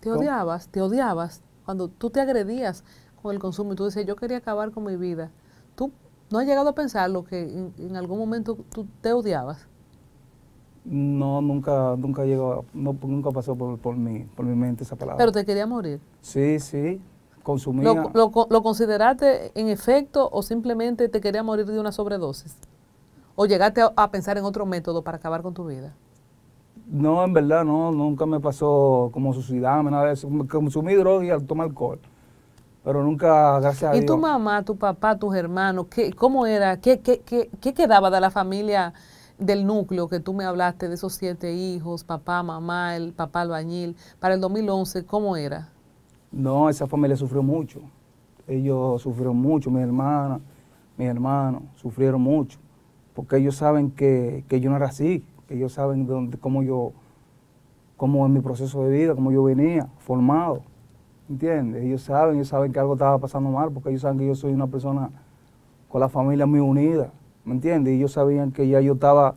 ¿Te odiabas? ¿Te odiabas? Cuando tú te agredías con el consumo y tú decías, yo quería acabar con mi vida. ¿Tú no has llegado a pensar lo que en, en algún momento tú te odiabas? No, nunca, nunca llegó, no, nunca pasó por, por, mi, por mi mente esa palabra. ¿Pero te quería morir? Sí, sí, consumía. ¿Lo, lo, lo consideraste en efecto o simplemente te quería morir de una sobredosis? ¿O llegaste a, a pensar en otro método para acabar con tu vida? No, en verdad no, nunca me pasó como suicidarme, nada de eso. Consumí droga y al tomar alcohol. Pero nunca, gracias a Dios. ¿Y tu mamá, tu papá, tus hermanos, ¿qué, cómo era? ¿Qué, qué, qué, qué quedaba de la familia del núcleo que tú me hablaste de esos siete hijos, papá, mamá, el papá albañil? Para el dos mil once, ¿cómo era? No, esa familia sufrió mucho. Ellos sufrieron mucho, mis hermanas, mis hermanos, sufrieron mucho. Porque ellos saben que, que yo no era así, que ellos saben de dónde, cómo yo, cómo en mi proceso de vida, cómo yo venía, formado. ¿Entiendes? Ellos saben, ellos saben que algo estaba pasando mal, porque ellos saben que yo soy una persona con la familia muy unida, ¿me entiendes? Y ellos sabían que ya yo estaba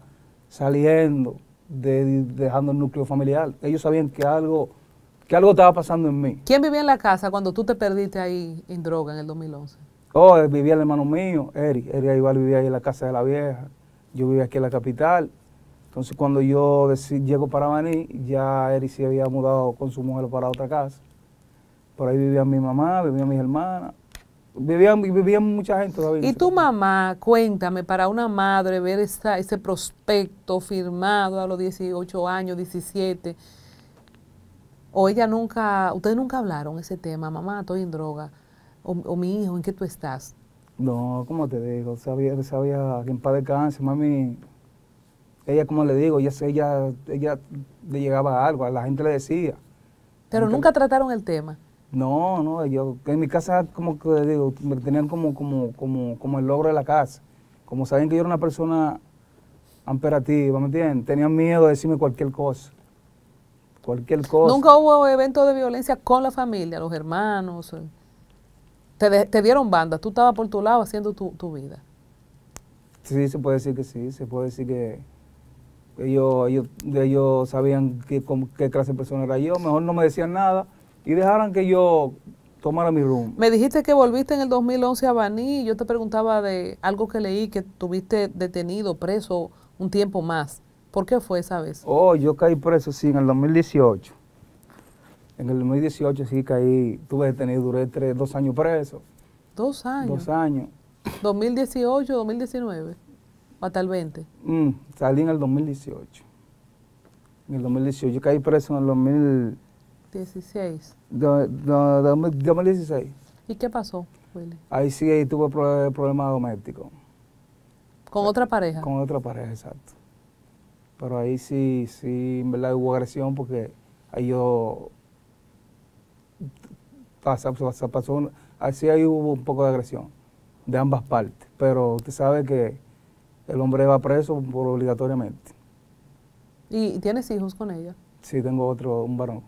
saliendo, de, dejando el núcleo familiar. Ellos sabían que algo, que algo estaba pasando en mí. ¿Quién vivía en la casa cuando tú te perdiste ahí en droga en el dos mil once? Oh, vivía el hermano mío, Erick. Erick Aybar vivía ahí en la casa de la vieja. Yo vivía aquí en la capital. Entonces cuando yo decí, llego para Baní, ya Erick se había mudado con su mujer para otra casa. Por ahí vivía mi mamá, vivía mis hermanas. Vivían, vivían mucha gente todavía. Y tu mamá, cuéntame, para una madre ver esa, ese prospecto firmado a los dieciocho años, diecisiete, o ella nunca, ustedes nunca hablaron ese tema, mamá, estoy en droga, o, o mi hijo, ¿en qué tú estás? No, como te digo, sabía, sabía que en paz descanse, mami, ella, como le digo, ella, ella, ella le llegaba a algo, a la gente le decía. Pero nunca, nunca trataron el tema. No, no, yo, en mi casa, como que les digo, me tenían como, como, como, como el logro de la casa. Como sabían que yo era una persona imperativa, ¿me entiendes? Tenían miedo de decirme cualquier cosa. Cualquier cosa. ¿Nunca hubo eventos de violencia con la familia, los hermanos? ¿Te, de, te dieron banda? ¿Tú estabas por tu lado haciendo tu, tu vida? Sí, se puede decir que sí, se puede decir que ellos, ellos, ellos sabían que, como, qué clase de persona era yo. Mejor no me decían nada. Y dejaron que yo tomara mi rumbo. Me dijiste que volviste en el dos mil once a Baní. Yo te preguntaba de algo que leí, que tuviste detenido, preso un tiempo más. ¿Por qué fue esa vez? Oh, yo caí preso, sí, en el dos mil dieciocho. En el dos mil dieciocho sí caí, tuve detenido, duré tres, dos años preso. ¿Dos años? Dos años. ¿dos mil dieciocho, dos mil diecinueve? ¿O hasta el veinte? Mm, salí en el dos mil dieciocho. En el dos mil dieciocho. Yo caí preso en el dos mil dieciséis. dos mil dieciséis. ¿Y qué pasó, Willy? Ahí sí, ahí tuve problemas domésticos. ¿Con o sea, otra pareja? Con otra pareja, exacto. Pero ahí sí, sí, en verdad hubo agresión porque ahí yo... Pasó, pasó, pasó, así ahí hubo un poco de agresión de ambas partes. Pero usted sabe que el hombre va preso por obligatoriamente. ¿Y tienes hijos con ella? Sí, tengo otro, un varón.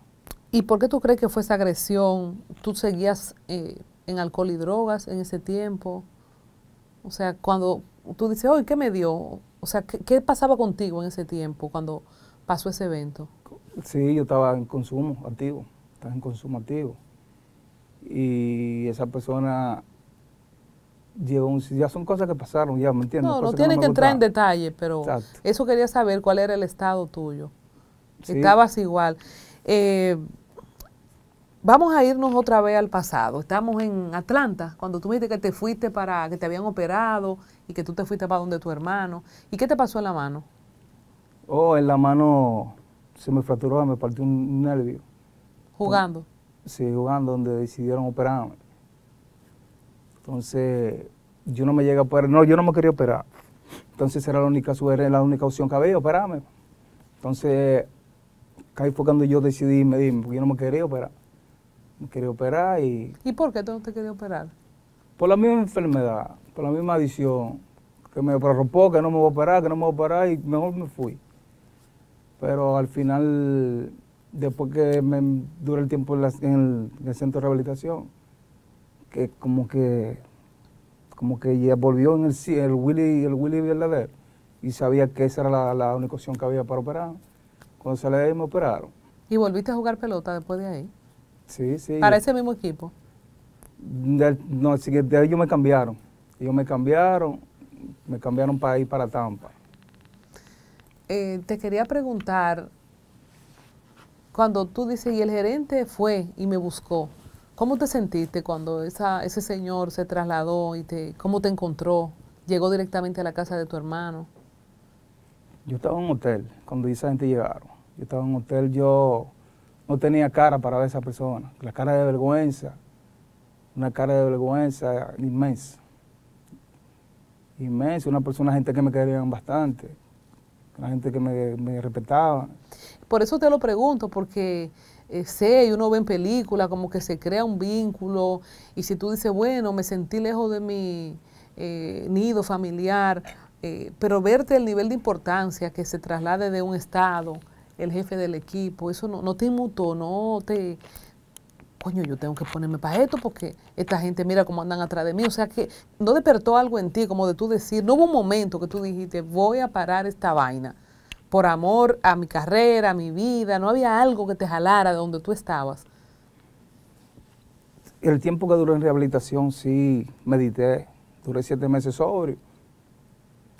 ¿Y por qué tú crees que fue esa agresión? ¿Tú seguías eh, en alcohol y drogas en ese tiempo? O sea, cuando tú dices, oye, ¿qué me dio? O sea, ¿qué, ¿qué pasaba contigo en ese tiempo cuando pasó ese evento? Sí, yo estaba en consumo activo, estaba en consumo activo. Y esa persona llegó un, ya son cosas que pasaron, ya, ¿me entiendes? No, no tienen que entrar en detalle, pero exacto, eso quería saber cuál era el estado tuyo. Sí. Estabas igual. Eh, vamos a irnos otra vez al pasado. Estamos en Atlanta, cuando tú me dijiste que te fuiste para, que te habían operado y que tú te fuiste para donde tu hermano. ¿Y qué te pasó en la mano? Oh, en la mano se me fracturó, me partió un nervio. ¿Jugando? Sí, jugando, donde decidieron operarme. Entonces, yo no me llegué a operar, no, yo no me quería operar. Entonces, era la única, la única opción que había, operarme. Entonces... Ahí fue cuando yo decidí medirme, porque yo no me quería operar. Me quería operar y... ¿Y por qué tú no te querías operar? Por la misma enfermedad, por la misma adicción. Que me prorrogó, que no me voy a operar, que no me voy a operar, y mejor me fui. Pero al final, después que me duré el tiempo en, la, en, el, en el centro de rehabilitación, que como que... Como que ya volvió en el, el Willy, el Willy verdadero. Y sabía que esa era la, la única opción que había para operar. Cuando salí de ahí me operaron. ¿Y volviste a jugar pelota después de ahí? Sí, sí. ¿Para ese mismo equipo? De, no, de ahí ellos me cambiaron. Ellos me cambiaron, me cambiaron para ir para Tampa. Eh, te quería preguntar, cuando tú dices, y el gerente fue y me buscó, ¿cómo te sentiste cuando esa, ese señor se trasladó y te, cómo te encontró? ¿Llegó directamente a la casa de tu hermano? Yo estaba en un hotel cuando esa gente llegaron. Yo estaba en un hotel, yo no tenía cara para ver a esa persona. La cara de vergüenza, una cara de vergüenza inmensa. Inmensa, una persona, gente que me querían bastante, una gente que me, me respetaba. Por eso te lo pregunto, porque eh, sé, y uno ve en películas como que se crea un vínculo, y si tú dices, bueno, me sentí lejos de mi eh, nido familiar, Eh, pero verte el nivel de importancia que se traslade de un estado, el jefe del equipo, eso no, no te inmutó, no te, coño, yo tengo que ponerme para esto porque esta gente mira cómo andan atrás de mí. O sea, que no despertó algo en ti, como de tú decir, no hubo un momento que tú dijiste, voy a parar esta vaina por amor a mi carrera, a mi vida. No había algo que te jalara de donde tú estabas. El tiempo que duré en rehabilitación, sí, medité. Duré siete meses sobrio,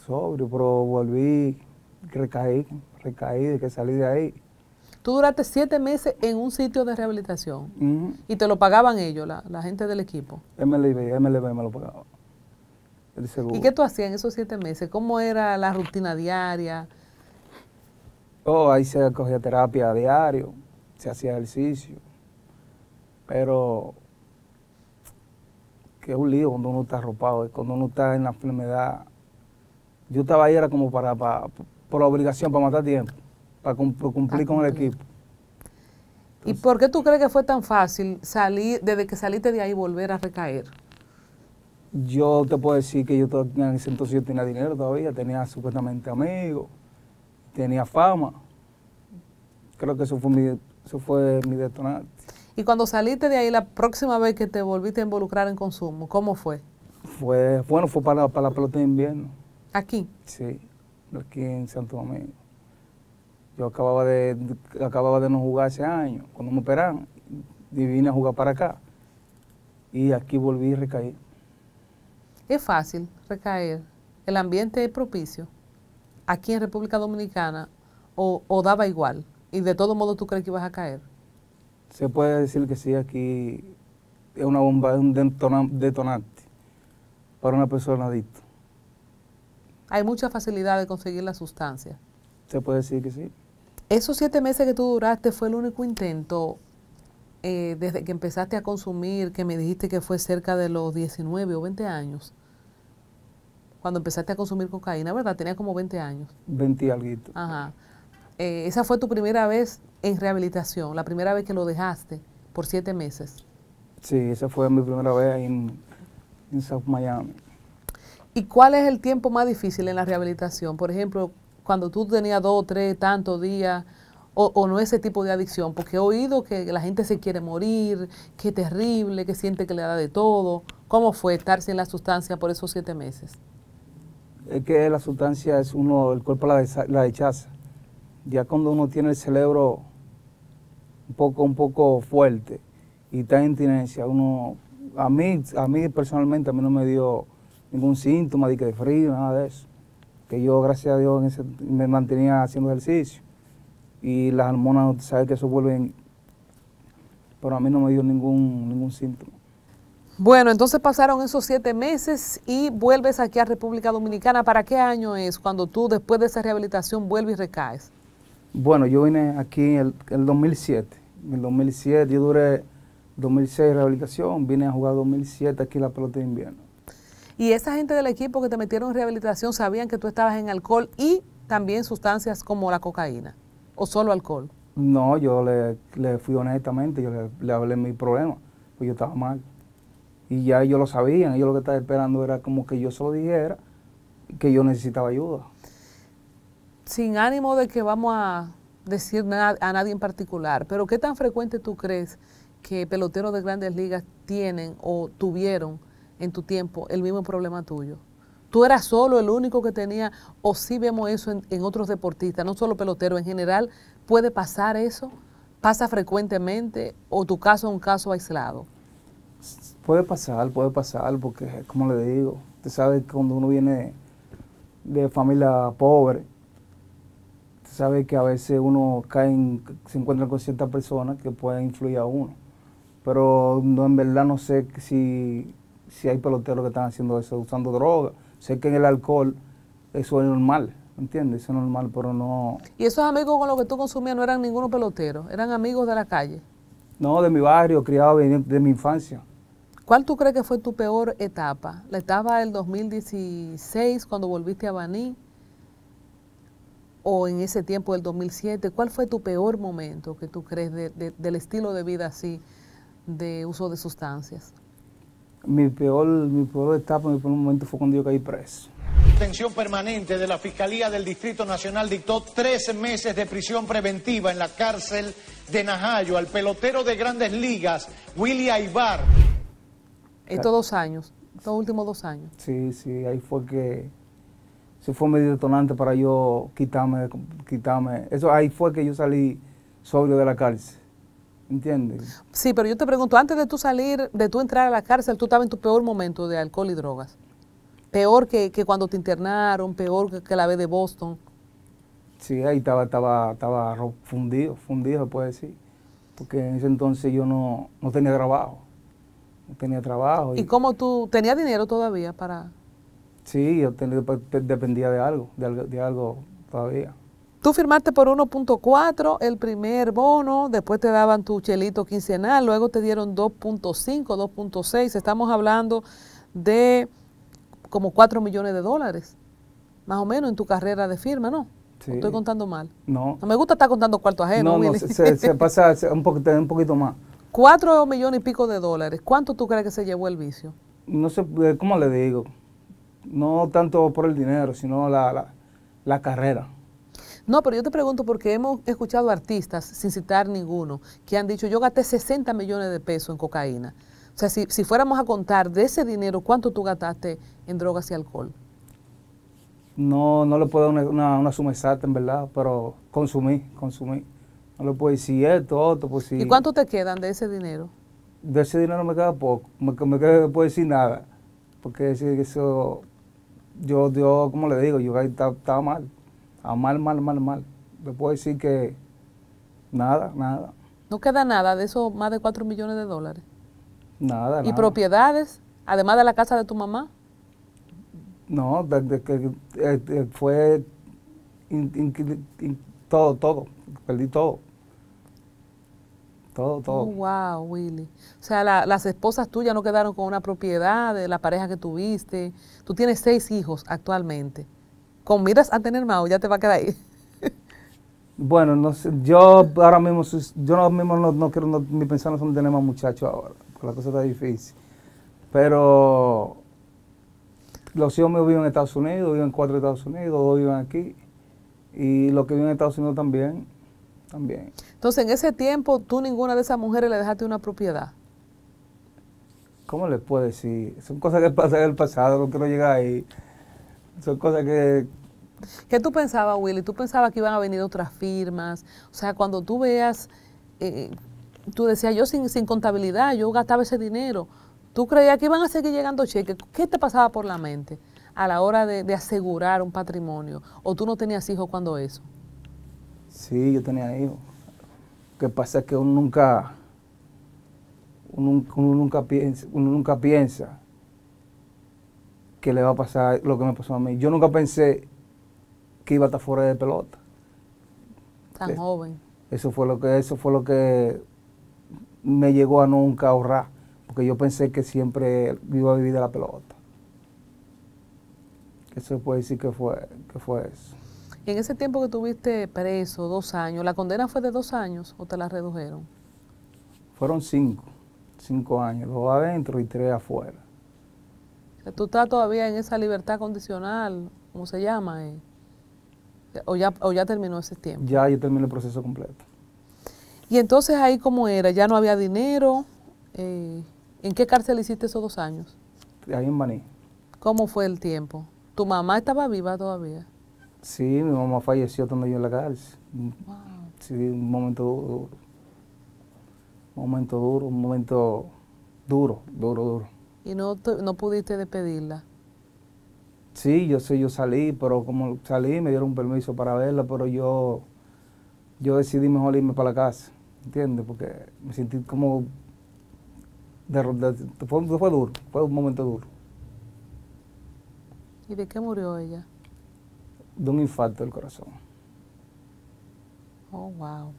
sobrio, pero volví, recaí, recaí de que salí de ahí. Tú duraste siete meses en un sitio de rehabilitación, uh-huh, y te lo pagaban ellos, la, la gente del equipo. M L B, M L B me lo pagaba. El seguro. ¿Y qué tú hacías en esos siete meses? ¿Cómo era la rutina diaria? Oh, ahí se cogía terapia a diario, se hacía ejercicio, pero que es un lío cuando uno está arropado, cuando uno está en la enfermedad. Yo estaba ahí era como para, para por obligación, para matar tiempo, para cumplir, cumplir con el equipo. Entonces, ¿y por qué tú crees que fue tan fácil salir, desde que saliste de ahí, volver a recaer? Yo te puedo decir que yo en ese entonces yo tenía dinero todavía, tenía supuestamente amigos, tenía fama. Creo que eso fue mi, eso fue mi detonante. Y cuando saliste de ahí, la próxima vez que te volviste a involucrar en consumo, ¿cómo fue? Fue bueno, fue para, para la pelota de invierno. ¿Aquí? Sí, aquí en Santo Domingo. Yo acababa de, de, acababa de no jugar ese año, cuando me operaron, y vine a jugar para acá. Y aquí volví y recaí. Es fácil recaer. ¿El ambiente es propicio aquí en República Dominicana o, o daba igual? ¿Y de todo modo tú crees que ibas a caer? Se puede decir que sí, aquí es una bomba, es un detonante para una persona adicta. Hay mucha facilidad de conseguir la sustancia. Se puede decir que sí. Esos siete meses que tú duraste fue el único intento eh, desde que empezaste a consumir, que me dijiste que fue cerca de los diecinueve o veinte años, cuando empezaste a consumir cocaína, ¿verdad? Tenías como veinte años. veinte alguito. Ajá. Eh, esa fue tu primera vez en rehabilitación, la primera vez que lo dejaste por siete meses. Sí, esa fue mi primera vez en, en South Miami. ¿Y cuál es el tiempo más difícil en la rehabilitación? Por ejemplo, cuando tú tenías dos, tres, tantos días, o, o no ese tipo de adicción, porque he oído que la gente se quiere morir, que es terrible, que siente que le da de todo. ¿Cómo fue estar sin la sustancia por esos siete meses? Es que la sustancia es uno, el cuerpo la, la rechaza. Ya cuando uno tiene el cerebro un poco, un poco fuerte y está en tenencia, uno, a mí, a mí personalmente, a mí no me dio ningún síntoma de que de frío, nada de eso. Que yo, gracias a Dios, en ese, me mantenía haciendo ejercicio. Y las hormonas, sabes que eso vuelven, pero a mí no me dio ningún, ningún síntoma. Bueno, entonces pasaron esos siete meses y vuelves aquí a República Dominicana. ¿Para qué año es cuando tú, después de esa rehabilitación, vuelves y recaes? Bueno, yo vine aquí en el, el dos mil siete. En el dos mil siete, yo duré dos mil seis rehabilitación, vine a jugar dos mil siete aquí la pelota de invierno. ¿Y esa gente del equipo que te metieron en rehabilitación sabían que tú estabas en alcohol y también sustancias como la cocaína? ¿O solo alcohol? No, yo le, le fui honestamente, yo le, le hablé mi problema, pues yo estaba mal. Y ya ellos lo sabían, ellos lo que estaban esperando era como que yo solo dijera que yo necesitaba ayuda. Sin ánimo de que vamos a decir nada a nadie en particular, pero ¿qué tan frecuente tú crees que peloteros de Grandes Ligas tienen o tuvieron en tu tiempo el mismo problema tuyo? ¿Tú eras solo el único que tenía o sí vemos eso en, en otros deportistas, no solo peloteros en general? ¿Puede pasar eso? ¿Pasa frecuentemente o tu caso es un caso aislado? Puede pasar, puede pasar, porque como le digo, usted sabe que cuando uno viene de familia pobre, sabe que a veces uno cae en, se encuentra con ciertas personas que pueden influir a uno. Pero no, en verdad no sé si, si hay peloteros que están haciendo eso, usando droga. Sé que en el alcohol eso es normal, ¿entiendes? Eso es normal, pero no... ¿Y esos amigos con los que tú consumías no eran ninguno pelotero? ¿Eran amigos de la calle? No, de mi barrio, criado de, de mi infancia. ¿Cuál tú crees que fue tu peor etapa? ¿La etapa del dos mil dieciséis cuando volviste a Baní? ¿O en ese tiempo del dos mil siete, cuál fue tu peor momento que tú crees de, de, del estilo de vida así, de uso de sustancias? Mi peor, mi peor etapa, mi peor momento fue cuando yo caí preso. Detención permanente de la Fiscalía del Distrito Nacional dictó tres meses de prisión preventiva en la cárcel de Najayo, al pelotero de Grandes Ligas, Willy Aybar. Estos dos años, estos últimos dos años. Sí, sí, ahí fue que se fue medio detonante para yo quitarme, quitarme. Eso, ahí fue que yo salí sobrio de la cárcel, ¿entiendes? Sí, pero yo te pregunto, antes de tú salir, de tú entrar a la cárcel, tú estabas en tu peor momento de alcohol y drogas. Peor que, que cuando te internaron, peor que, que la vez de Boston. Sí, ahí estaba, estaba, estaba fundido, fundido se puede decir, porque en ese entonces yo no, no tenía trabajo, no tenía trabajo. ¿Y, y cómo tú, tenías dinero todavía para...? Sí, yo ten, dependía de algo, de algo, de algo todavía. Tú firmaste por uno punto cuatro el primer bono, después te daban tu chelito quincenal, luego te dieron dos punto cinco, dos punto seis, estamos hablando de como cuatro millones de dólares, más o menos en tu carrera de firma, ¿no? Sí. ¿Estoy contando mal? No. No me gusta estar contando cuarto ajeno. No, no, Willy. Se, se pasa un poquito, un poquito más. Cuatro millones y pico de dólares. ¿Cuánto tú crees que se llevó el vicio? No sé, ¿cómo le digo? No tanto por el dinero, sino la, la, la carrera. No, pero yo te pregunto porque hemos escuchado artistas, sin citar ninguno, que han dicho, yo gasté sesenta millones de pesos en cocaína. O sea, si, si fuéramos a contar de ese dinero, ¿cuánto tú gastaste en drogas y alcohol? No, no le puedo dar una, una, una suma exacta, en verdad, pero consumí, consumí. No le puedo decir esto, otro, pues sí. ¿Y cuánto te quedan de ese dinero? De ese dinero me queda poco, me, me queda, no puedo decir nada, porque eso, yo, yo, como le digo, yo estaba mal, estaba mal, mal, mal, mal. Le puedo decir que nada, nada. ¿No queda nada de esos más de cuatro millones de dólares? Nada, nada. ¿Y propiedades, además de la casa de tu mamá? No, de, de, de, de, fue in, in, in, todo, todo, perdí todo, todo, todo. Oh, wow, Willy. O sea, la, las esposas tuyas no quedaron con una propiedad de la pareja que tuviste. Tú tienes seis hijos actualmente. Con miras a tener más, ya te va a quedar ahí. Bueno, no sé, yo ahora mismo, yo ahora mismo no, no quiero, no, mi pensar no son tener más muchachos ahora, porque la cosa está difícil. Pero... los hijos míos viven en Estados Unidos, viven en cuatro de Estados Unidos, dos viven aquí. Y los que viven en Estados Unidos también, también. Entonces, en ese tiempo, ¿tú ninguna de esas mujeres le dejaste una propiedad? ¿Cómo les puedo decir? Son cosas que pasan en el pasado, no quiero llegar ahí. Son cosas que... ¿Qué tú pensabas, Willy? ¿Tú pensabas que iban a venir otras firmas? O sea, cuando tú veas, eh, tú decías, yo sin, sin contabilidad, yo gastaba ese dinero. ¿Tú creías que iban a seguir llegando cheques? ¿Qué te pasaba por la mente a la hora de, de asegurar un patrimonio? ¿O tú no tenías hijos cuando eso? Sí, yo tenía hijos. Lo que pasa es que uno nunca, uno, uno nunca piensa, uno nunca piensa que le va a pasar lo que me pasó a mí. Yo nunca pensé que iba a estar fuera de pelota. Tan es, joven. Eso fue lo que, eso fue lo que me llegó a nunca ahorrar. Porque yo pensé que siempre iba a vivir de la pelota. Eso puede decir que fue, que fue eso. Y en ese tiempo que tuviste preso, dos años, ¿la condena fue de dos años o te la redujeron? Fueron cinco, cinco años, dos adentro y tres afuera. ¿Tú estás todavía en esa libertad condicional, cómo se llama? Eh? ¿O, ya, ¿O ya terminó ese tiempo? Ya, yo terminé el proceso completo. Y entonces ahí, ¿cómo era? ¿Ya no había dinero? Eh, ¿En qué cárcel hiciste esos dos años? Ahí en Baní. ¿Cómo fue el tiempo? ¿Tu mamá estaba viva todavía? Sí, mi mamá falleció cuando yo en la cárcel. Wow. Sí, un momento duro. Un momento duro, un momento duro, duro, duro. ¿Y no, no pudiste despedirla? Sí, yo sé, yo salí, pero como salí me dieron un permiso para verla, pero yo, yo decidí mejor irme para la casa, ¿entiendes? Porque me sentí como... De, de, de, fue, fue duro, fue un momento duro. ¿Y de qué murió ella? De un infarto del corazón. Oh, wow.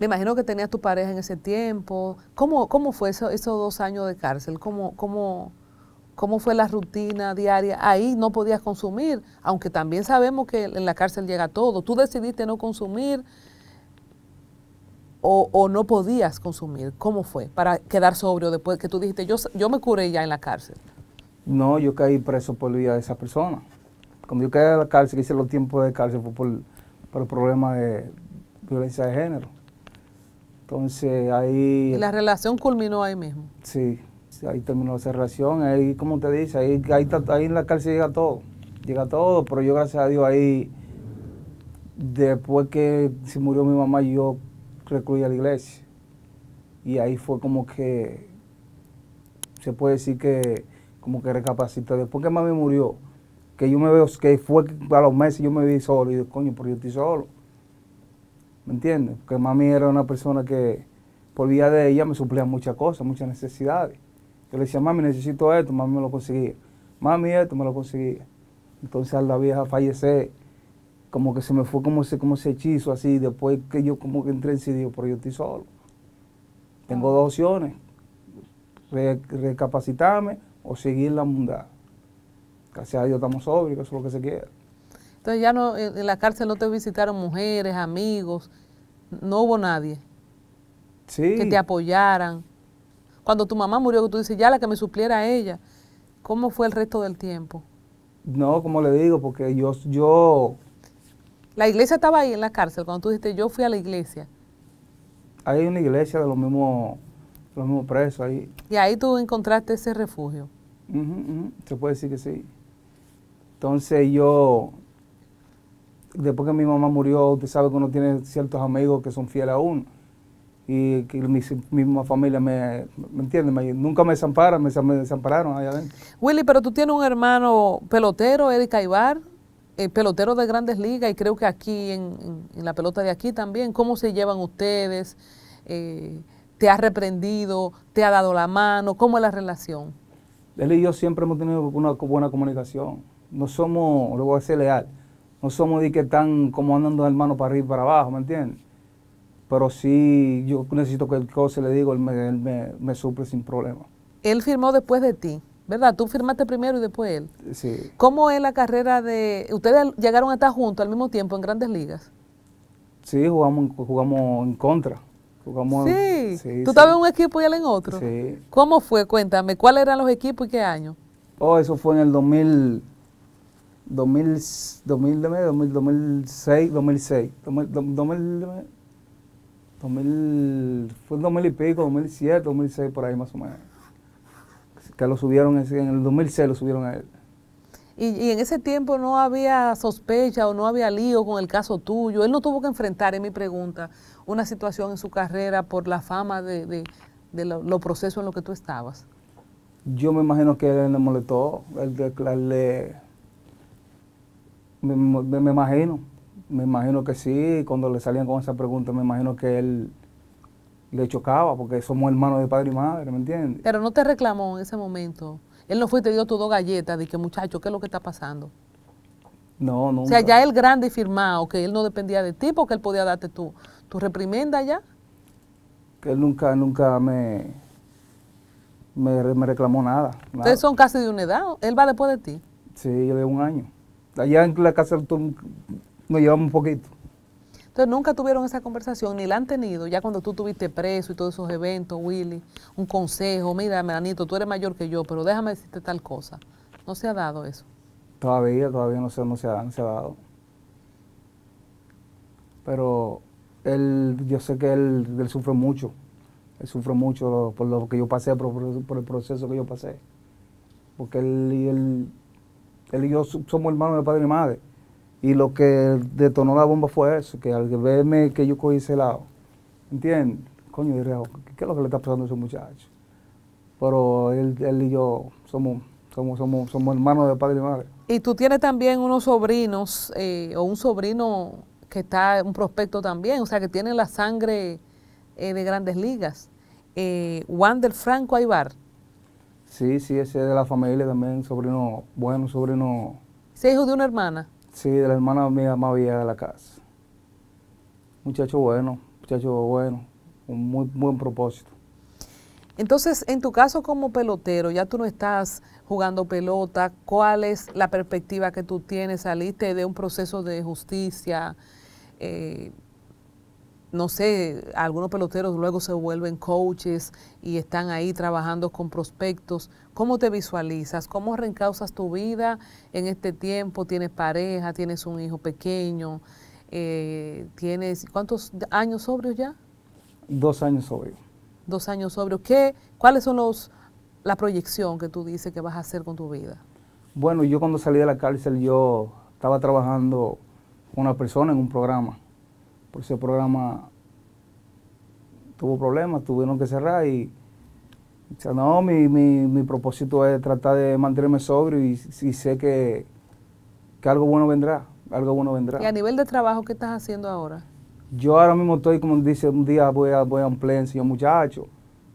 Me imagino que tenías tu pareja en ese tiempo. ¿Cómo, cómo fue eso, esos dos años de cárcel? ¿Cómo, cómo, ¿Cómo fue la rutina diaria? Ahí no podías consumir, aunque también sabemos que en la cárcel llega todo. Tú decidiste no consumir. O, o no podías consumir, ¿cómo fue? Para quedar sobrio después que tú dijiste, yo, yo me curé ya en la cárcel. No, yo caí preso por vida de esa persona. Cuando yo caí a la cárcel, hice los tiempos de cárcel, fue por, por el problema de violencia de género. Entonces ahí... La relación culminó ahí mismo. Sí, ahí terminó esa relación, ahí como te dice, ahí, ahí, ahí en la cárcel llega todo, llega todo, pero yo gracias a Dios ahí, después que se murió mi mamá, yo recluí a la iglesia. Y ahí fue como que, se puede decir que, como que recapacité. Después que mami murió, que yo me veo, que fue a los meses yo me vi solo, y yo, coño, pero yo estoy solo. ¿Me entiendes? Porque mami era una persona que, por vía de ella, me suplía muchas cosas, muchas necesidades. Yo le decía, mami, necesito esto, mami me lo conseguía. Mami, esto me lo conseguía. Entonces, a la vieja fallecer, como que se me fue como ese, como ese hechizo, así. Después que yo como que entré en sí, digo, pero yo estoy solo. Tengo dos opciones, Re, recapacitarme o seguir la mundada. Gracias a Dios estamos sobrios, eso es lo que se quiere. Entonces ya no, en la cárcel no te visitaron mujeres, amigos, no hubo nadie sí. que te apoyaran. Cuando tu mamá murió, tú dices, ya la que me supliera a ella, ¿cómo fue el resto del tiempo? No, como le digo, porque yo... yo la iglesia estaba ahí en la cárcel, cuando tú dijiste, yo fui a la iglesia. Hay una iglesia de los mismos, los mismos presos ahí. Y ahí tú encontraste ese refugio. Uh-huh, uh-huh. Se puede decir que sí. Entonces yo, después que mi mamá murió, usted sabe que uno tiene ciertos amigos que son fieles a uno. Y que mi misma familia me, me entiende, me, nunca me desamparan, me, me desampararon allá adentro. Willy, pero tú tienes un hermano pelotero, Erick Aybar, eh, pelotero de Grandes Ligas, y creo que aquí, en, en, en la pelota de aquí también. ¿Cómo se llevan ustedes? Eh, ¿Te ha reprendido? ¿Te ha dado la mano? ¿Cómo es la relación? Él y yo siempre hemos tenido una buena comunicación. No somos, le voy a ser leal, no somos de que están como andando hermanos para arriba y para abajo, ¿me entiendes? Pero sí, yo necesito que el cosa le digo, él, me, él me, me suple sin problema. Él firmó después de ti, ¿verdad? Tú firmaste primero y después él. Sí. ¿Cómo es la carrera de... Ustedes llegaron a estar juntos al mismo tiempo en Grandes Ligas? Sí, jugamos, jugamos en contra. Jugamos, sí. sí, tú estabas sí. en un equipo y él en otro. Sí. ¿Cómo fue? Cuéntame, ¿cuáles eran los equipos y qué año? Oh, eso fue en el dos mil, dos mil, dos mil, dos mil seis, dos mil seis, dos mil, dos mil, fue el dos mil y pico, dos mil siete, dos mil seis, por ahí más o menos. Que lo subieron, en el dos mil seis lo subieron a él. Y, y en ese tiempo no había sospecha o no había lío con el caso tuyo. Él no tuvo que enfrentar, es mi pregunta, una situación en su carrera por la fama de, de, de los lo procesos en los que tú estabas. Yo me imagino que él le molestó, él, él le, me, me, me imagino, me imagino que sí, cuando le salían con esa pregunta me imagino que él le chocaba, porque somos hermanos de padre y madre, ¿me entiendes? Pero no te reclamó en ese momento, él no fue y te dio tus dos galletas, de que muchacho, ¿qué es lo que está pasando? No, no. O sea, ya él grande y firmado, que él no dependía de ti, porque él podía darte tu, tu reprimenda ya. Que él nunca, nunca me... Me, me reclamó nada, nada. Ustedes son casi de una edad, él va después de ti. Sí, yo de un año. Allá en la casa nos llevamos un poquito. Entonces nunca tuvieron esa conversación, ni la han tenido, ya cuando tú tuviste preso y todos esos eventos, Willy, un consejo, mira, Melanito, tú eres mayor que yo, pero déjame decirte tal cosa. ¿No se ha dado eso? Todavía, todavía no se, no se, ha, no se ha dado. Pero él, yo sé que él, él sufre mucho. Sufro mucho por lo que yo pasé, por, por el proceso que yo pasé. Porque él y, él, él y yo somos hermanos de padre y madre. Y lo que detonó la bomba fue eso, que al verme que yo cogí ese lado, ¿entiendes? Coño, diré, ¿qué es lo que le está pasando a ese muchacho? Pero él, él y yo somos, somos, somos, somos hermanos de padre y madre. Y tú tienes también unos sobrinos, eh, o un sobrino que está, un prospecto también, o sea, que tiene la sangre eh, de Grandes Ligas. Eh, Wander Franco Aybar. Sí, sí, ese es de la familia también, sobrino, bueno, sobrino. ¿Ese es hijo de una hermana? Sí, de la hermana mía más vieja de la casa. Muchacho bueno, muchacho bueno, un muy buen propósito. Entonces, en tu caso como pelotero, ya tú no estás jugando pelota, ¿cuál es la perspectiva que tú tienes? ¿Saliste de un proceso de justicia? Eh, No sé, algunos peloteros luego se vuelven coaches y están ahí trabajando con prospectos. ¿Cómo te visualizas? ¿Cómo reencauzas tu vida en este tiempo? ¿Tienes pareja? ¿Tienes un hijo pequeño? Eh, tienes, ¿cuántos años sobrios ya? Dos años sobrios. Dos años sobrios. ¿Qué, ¿Cuáles son los la proyección que tú dices que vas a hacer con tu vida? Bueno, yo cuando salí de la cárcel, yo estaba trabajando con una persona en un programa. Por ese programa tuvo problemas, tuvieron que cerrar y... O sea, no, mi, mi, mi propósito es tratar de mantenerme sobrio y, y sé que, que algo bueno vendrá, algo bueno vendrá. ¿Y a nivel de trabajo qué estás haciendo ahora? Yo ahora mismo estoy, como dice, un día voy a, voy a un play, enseño a un muchacho,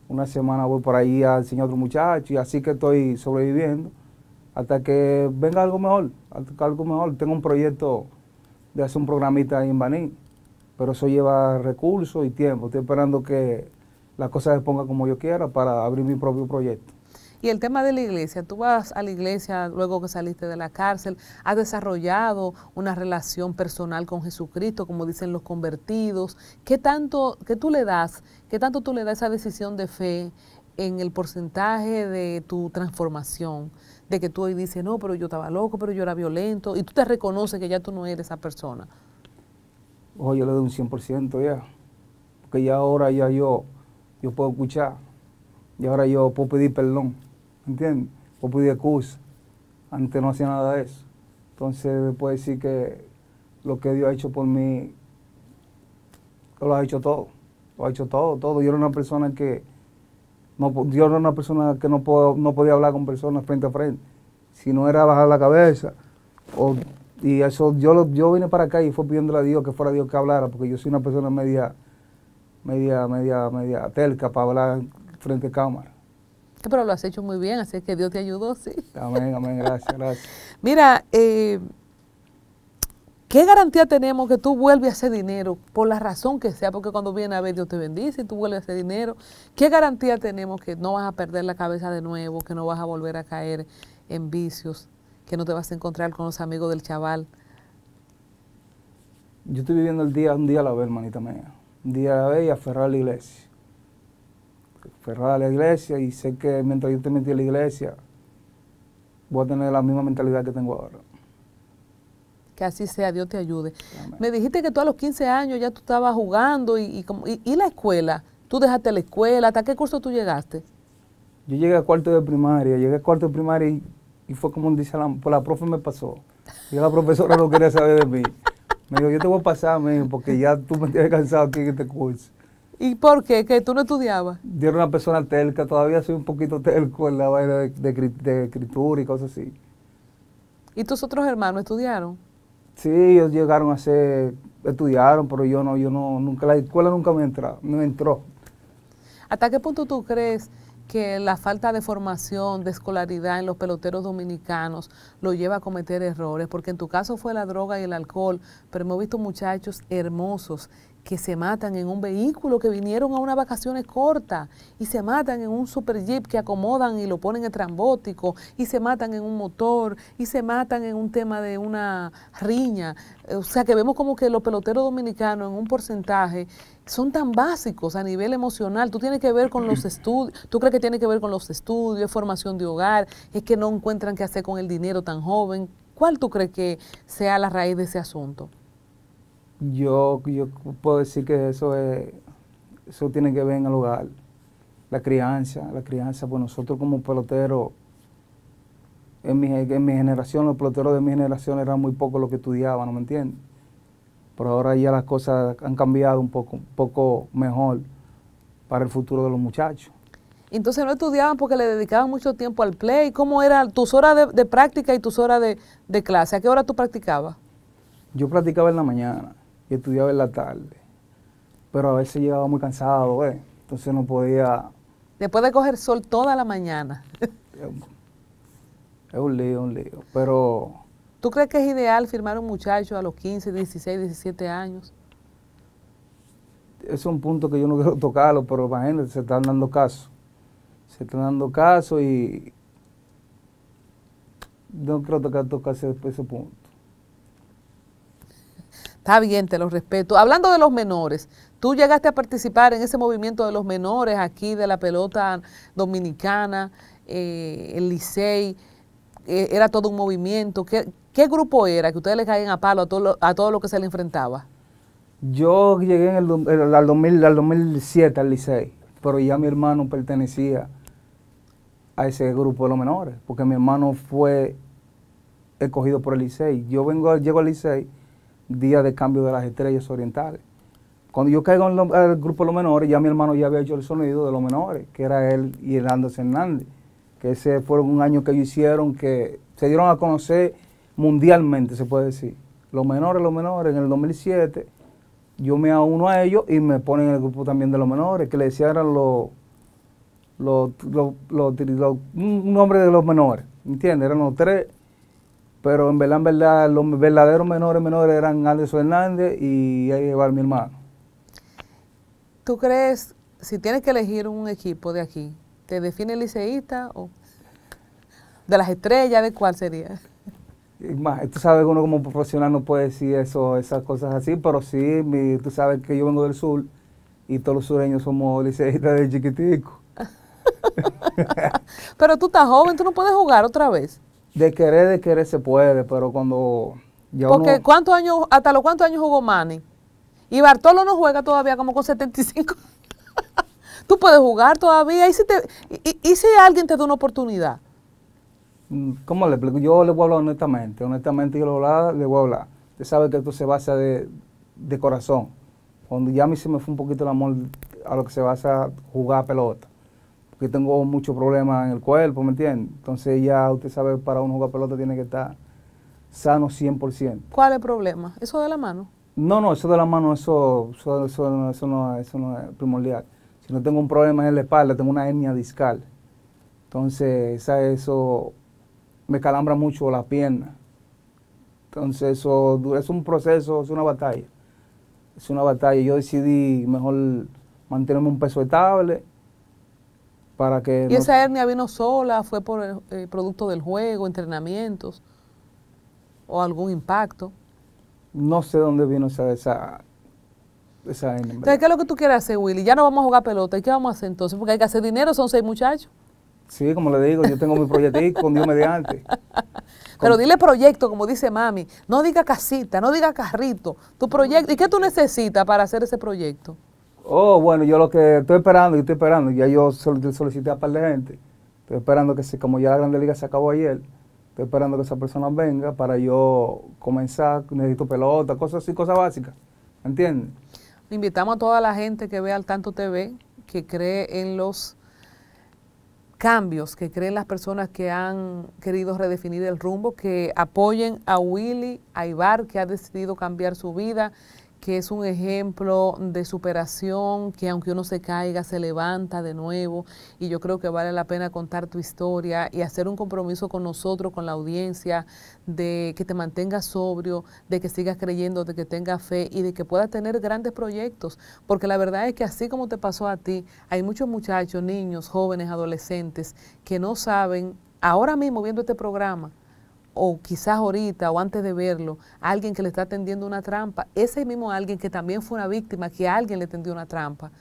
una semana voy por ahí a enseñar a otro muchacho y así que estoy sobreviviendo hasta que venga algo mejor, hasta que algo mejor. Tengo un proyecto de hacer un programita ahí en Baní, pero eso lleva recursos y tiempo. Estoy esperando que las cosas se pongan como yo quiera para abrir mi propio proyecto. Y el tema de la iglesia, tú vas a la iglesia luego que saliste de la cárcel, has desarrollado una relación personal con Jesucristo, como dicen los convertidos. ¿Qué tanto, qué tú le das, qué tanto tú le das esa decisión de fe en el porcentaje de tu transformación? De que tú hoy dices, no, pero yo estaba loco, pero yo era violento, y tú te reconoces que ya tú no eres esa persona. Oh, yo le doy un cien por ciento ya, porque ya ahora ya yo... yo puedo escuchar y ahora yo puedo pedir perdón, ¿entiendes? Puedo pedir excusa, antes no hacía nada de eso. Entonces puedo decir que lo que Dios ha hecho por mí, lo ha hecho todo, lo ha hecho todo, todo. Yo era una persona que no, yo era una persona que no, puedo, no podía hablar con personas frente a frente, si no era bajar la cabeza. O, y eso, yo, lo, yo vine para acá y fue pidiéndole a Dios que fuera Dios que hablara, porque yo soy una persona media... media, media, media telca para hablar frente a cámara. Pero lo has hecho muy bien, así que Dios te ayudó, sí. Amén, amén, gracias, gracias. Mira, eh, ¿qué garantía tenemos que tú vuelves a hacer dinero? Por la razón que sea, porque cuando viene a ver Dios te bendice y tú vuelves a hacer dinero. ¿Qué garantía tenemos que no vas a perder la cabeza de nuevo, que no vas a volver a caer en vicios, que no te vas a encontrar con los amigos del chaval? Yo estoy viviendo el día, un día a la vez, hermanita mía. Día a la vez y aferrar a la iglesia. Aferrar a la iglesia y sé que mientras yo te metí en la iglesia, voy a tener la misma mentalidad que tengo ahora. Que así sea, Dios te ayude. Amén. Me dijiste que tú a los quince años ya tú estabas jugando y, y, y, y la escuela. Tú dejaste la escuela, ¿hasta qué curso tú llegaste? Yo llegué a cuarto de primaria, llegué a cuarto de primaria y, y fue como dice la, pues la profe me pasó. Yo la profesora no quería saber de mí. Me dijo, yo te voy a pasar, me dijo, porque ya tú me tienes cansado aquí en este curso. ¿Y por qué? ¿Que tú no estudiabas? Yo era una persona terca, todavía soy un poquito terco en la vaina de, de, de escritura y cosas así. ¿Y tus otros hermanos estudiaron? Sí, ellos llegaron a ser, estudiaron, pero yo no, yo no, nunca, la escuela nunca me entró, me entró. ¿Hasta qué punto tú crees que la falta de formación, de escolaridad en los peloteros dominicanos lo lleva a cometer errores? Porque en tu caso fue la droga y el alcohol, pero hemos visto muchachos hermosos que se matan en un vehículo, que vinieron a unas vacaciones cortas y se matan en un super jeep que acomodan y lo ponen estrambótico, y se matan en un motor, y se matan en un tema de una riña. O sea que vemos como que los peloteros dominicanos en un porcentaje son tan básicos a nivel emocional. Tú tienes que ver con los estudios, tú crees que tiene que ver con los estudios, formación de hogar, es que no encuentran qué hacer con el dinero tan joven. ¿Cuál tú crees que sea la raíz de ese asunto? Yo, yo puedo decir que eso es, eso tiene que ver en el hogar, la crianza, la crianza, pues nosotros como peloteros, en mi, en mi generación, los peloteros de mi generación eran muy pocos los que estudiaban, ¿no me entiendes? Pero ahora ya las cosas han cambiado un poco, un poco mejor para el futuro de los muchachos. Entonces no estudiaban porque le dedicaban mucho tiempo al play. ¿Cómo eran tus horas de, de práctica y tus horas de, de clase? ¿A qué hora tú practicabas? Yo practicaba en la mañana y estudiaba en la tarde, pero a veces llegaba muy cansado, ¿eh? Entonces no podía... Después de coger sol toda la mañana. Es un lío, un lío, pero... ¿Tú crees que es ideal firmar a un muchacho a los quince, dieciséis, diecisiete años? Es un punto que yo no quiero tocarlo, pero imagínate, se están dando casos. Se están dando casos y... no quiero tocar, tocar ese, ese punto. Está bien, te los respeto. Hablando de los menores, tú llegaste a participar en ese movimiento de los menores aquí de la pelota dominicana, eh, el Licey. eh, era todo un movimiento? ¿Qué, qué grupo era que ustedes le caían a palo a todo, a todo lo que se le enfrentaba? Yo llegué en el, el, al, dos mil, al dos mil siete al Licey, pero ya mi hermano pertenecía a ese grupo de los menores, porque mi hermano fue escogido por el Licey. Yo vengo, llego al Licey día de cambio de las Estrellas Orientales. Cuando yo caigo en el grupo de los menores, ya mi hermano ya había hecho el sonido de los menores, que era él y el Anderson Hernández, que ese fue un año que ellos hicieron, que se dieron a conocer mundialmente, se puede decir. Los menores, los menores, en el dos mil siete, yo me uno a ellos y me ponen en el grupo también de los menores, que le decían los, los, los, los, los, un nombre de los menores, ¿entiendes? Eran los tres. Pero en verdad, en verdad, los verdaderos menores menores eran Anderson Hernández y Erick Aybar, mi hermano. ¿Tú crees, si tienes que elegir un equipo de aquí, te define el liceísta o de las Estrellas, de cuál sería? Y más, tú sabes que uno como profesional no puede decir eso, esas cosas así, pero sí, mi, tú sabes que yo vengo del sur y todos los sureños somos liceístas de chiquitico. Pero tú estás joven, tú no puedes jugar otra vez. De querer, de querer se puede, pero cuando... Ya porque uno... ¿cuántos años, hasta los cuántos años jugó Manny? Y Bartolo no juega todavía como con setenta y cinco. Tú puedes jugar todavía. ¿Y si, te, y, y si alguien te da una oportunidad? ¿Cómo le explico? Yo le voy a hablar honestamente. Honestamente yo le voy a hablar, le voy a hablar. Usted sabe que esto se basa de, de corazón. Cuando ya a mí se me fue un poquito el amor a lo que se basa jugar pelota. Porque tengo muchos problemas en el cuerpo, ¿me entiendes? Entonces ya usted sabe, para uno jugar pelota tiene que estar sano cien por ciento. ¿Cuál es el problema? ¿Eso de la mano? No, no, eso de la mano, eso, eso, eso, no, eso, no, eso no es primordial. Si no tengo un problema en la espalda, tengo una hernia discal. Entonces esa, eso me calambra mucho la pierna. Entonces eso es un proceso, es una batalla. Es una batalla. Yo decidí mejor mantenerme un peso estable. Para que ¿Y no... esa hernia vino sola? ¿Fue por el eh, producto del juego, entrenamientos o algún impacto? No sé dónde vino esa, esa, esa hernia. Entonces, ¿qué es lo que tú quieres hacer, Willy? Ya no vamos a jugar pelota. ¿Y qué vamos a hacer entonces? Porque hay que hacer dinero, son seis muchachos. Sí, como le digo, yo tengo mi proyectito con Dios mediante. Pero con... dile proyecto, como dice mami. No diga casita, no diga carrito. Tu proyecto. ¿Y qué tú necesitas para hacer ese proyecto? Oh, bueno, yo lo que estoy esperando, yo estoy esperando, ya yo solicité a un par de gente, estoy esperando que, si, como ya la Grande Liga se acabó ayer, estoy esperando que esa persona venga para yo comenzar, necesito pelota, cosas así, cosas básicas, ¿me entiendes? Invitamos a toda la gente que vea Al Tanto T V, que cree en los cambios, que creen las personas que han querido redefinir el rumbo, que apoyen a Willy Aybar, que ha decidido cambiar su vida, que es un ejemplo de superación, que aunque uno se caiga, se levanta de nuevo, y yo creo que vale la pena contar tu historia y hacer un compromiso con nosotros, con la audiencia, de que te mantengas sobrio, de que sigas creyendo, de que tengas fe y de que puedas tener grandes proyectos, porque la verdad es que así como te pasó a ti, hay muchos muchachos, niños, jóvenes, adolescentes, que no saben, ahora mismo viendo este programa, o quizás ahorita o antes de verlo, alguien que le está tendiendo una trampa, ese mismo alguien que también fue una víctima, que alguien le tendió una trampa.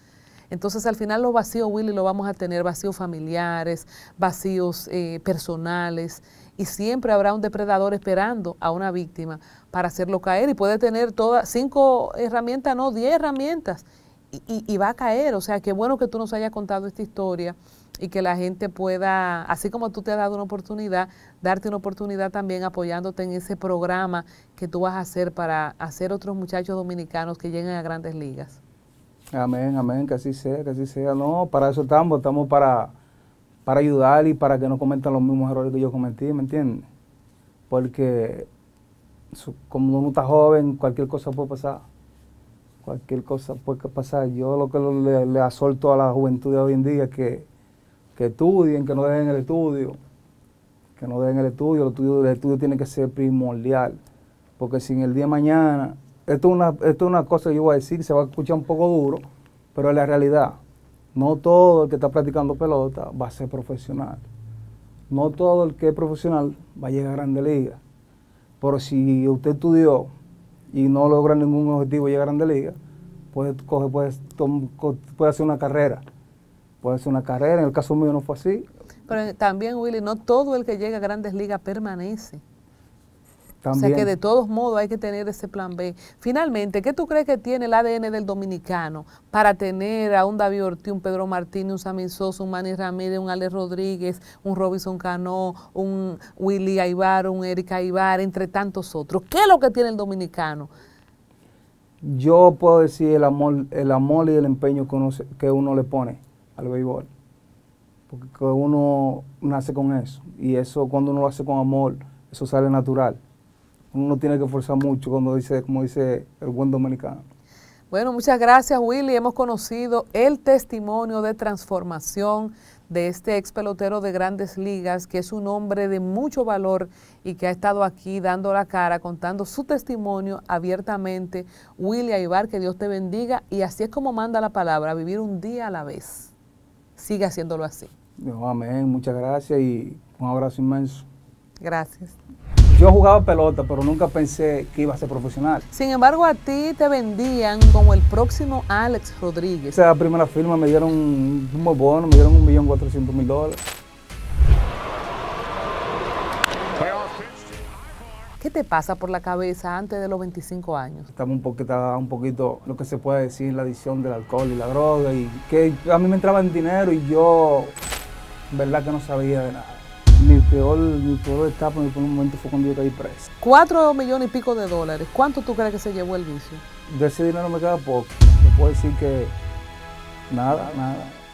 Entonces al final los vacíos, Willy, lo vamos a tener, vacíos familiares, vacíos eh, personales, y siempre habrá un depredador esperando a una víctima para hacerlo caer, y puede tener todas, cinco herramientas, no, diez herramientas, y, y, y va a caer. O sea, qué bueno que tú nos hayas contado esta historia, y que la gente pueda, así como tú te has dado una oportunidad, darte una oportunidad también apoyándote en ese programa que tú vas a hacer para hacer otros muchachos dominicanos que lleguen a Grandes Ligas. Amén, amén, que así sea, que así sea. No, para eso estamos, estamos para, para ayudar y para que no cometan los mismos errores que yo cometí, ¿me entiendes? Porque como uno está joven, cualquier cosa puede pasar. Cualquier cosa puede pasar. Yo lo que le, le asorto a la juventud de hoy en día es que que estudien, que no dejen el estudio, que no dejen el estudio, el estudio, el estudio tiene que ser primordial, porque sin el día de mañana, esto es, una, esto es una cosa que yo voy a decir, se va a escuchar un poco duro, pero es la realidad. No todo el que está practicando pelota va a ser profesional, no todo el que es profesional va a llegar a Grandes Ligas, pero si usted estudió y no logra ningún objetivo de llegar a Grandes Ligas, puede, coge, puede, puede hacer una carrera. Puede ser una carrera, en el caso mío no fue así. Pero también, Willy, no todo el que llega a Grandes Ligas permanece. También. O sea que de todos modos hay que tener ese plan B. Finalmente, ¿qué tú crees que tiene el A D N del dominicano para tener a un David Ortiz, un Pedro Martínez, un Sammy Sosa, un Manny Ramírez, un Alex Rodríguez, un Robinson Cano, un Willy Aybar, un Erick Aybar, entre tantos otros? ¿Qué es lo que tiene el dominicano? Yo puedo decir el amor, el amor y el empeño que uno, que uno le pone al béisbol. Porque uno nace con eso. Y eso, cuando uno lo hace con amor, eso sale natural. Uno no tiene que forzar mucho, cuando dice, como dice el buen dominicano. Bueno, muchas gracias, Willy. Hemos conocido el testimonio de transformación de este ex pelotero de Grandes Ligas, que es un hombre de mucho valor y que ha estado aquí dando la cara, contando su testimonio abiertamente. Willy Aybar, que Dios te bendiga, y así es como manda la palabra, vivir un día a la vez. Sigue haciéndolo así. Yo, amén, muchas gracias y un abrazo inmenso. Gracias. Yo jugaba pelota, pero nunca pensé que iba a ser profesional. Sin embargo, a ti te vendían como el próximo Alex Rodríguez. Esa primera firma me dieron un muy bono, me dieron un millón cuatrocientos mil dólares. ¿Qué te pasa por la cabeza antes de los veinticinco años? Estaba un poquito, un poquito lo que se puede decir, la adicción del alcohol y la droga, y que a mí me entraba en dinero y yo, en verdad que no sabía de nada. Mi peor, mi peor etapa, mi peor momento fue cuando yo caí preso. Cuatro millones y pico de dólares. ¿Cuánto tú crees que se llevó el vicio? De ese dinero me queda poco. Te puedo decir que nada, nada.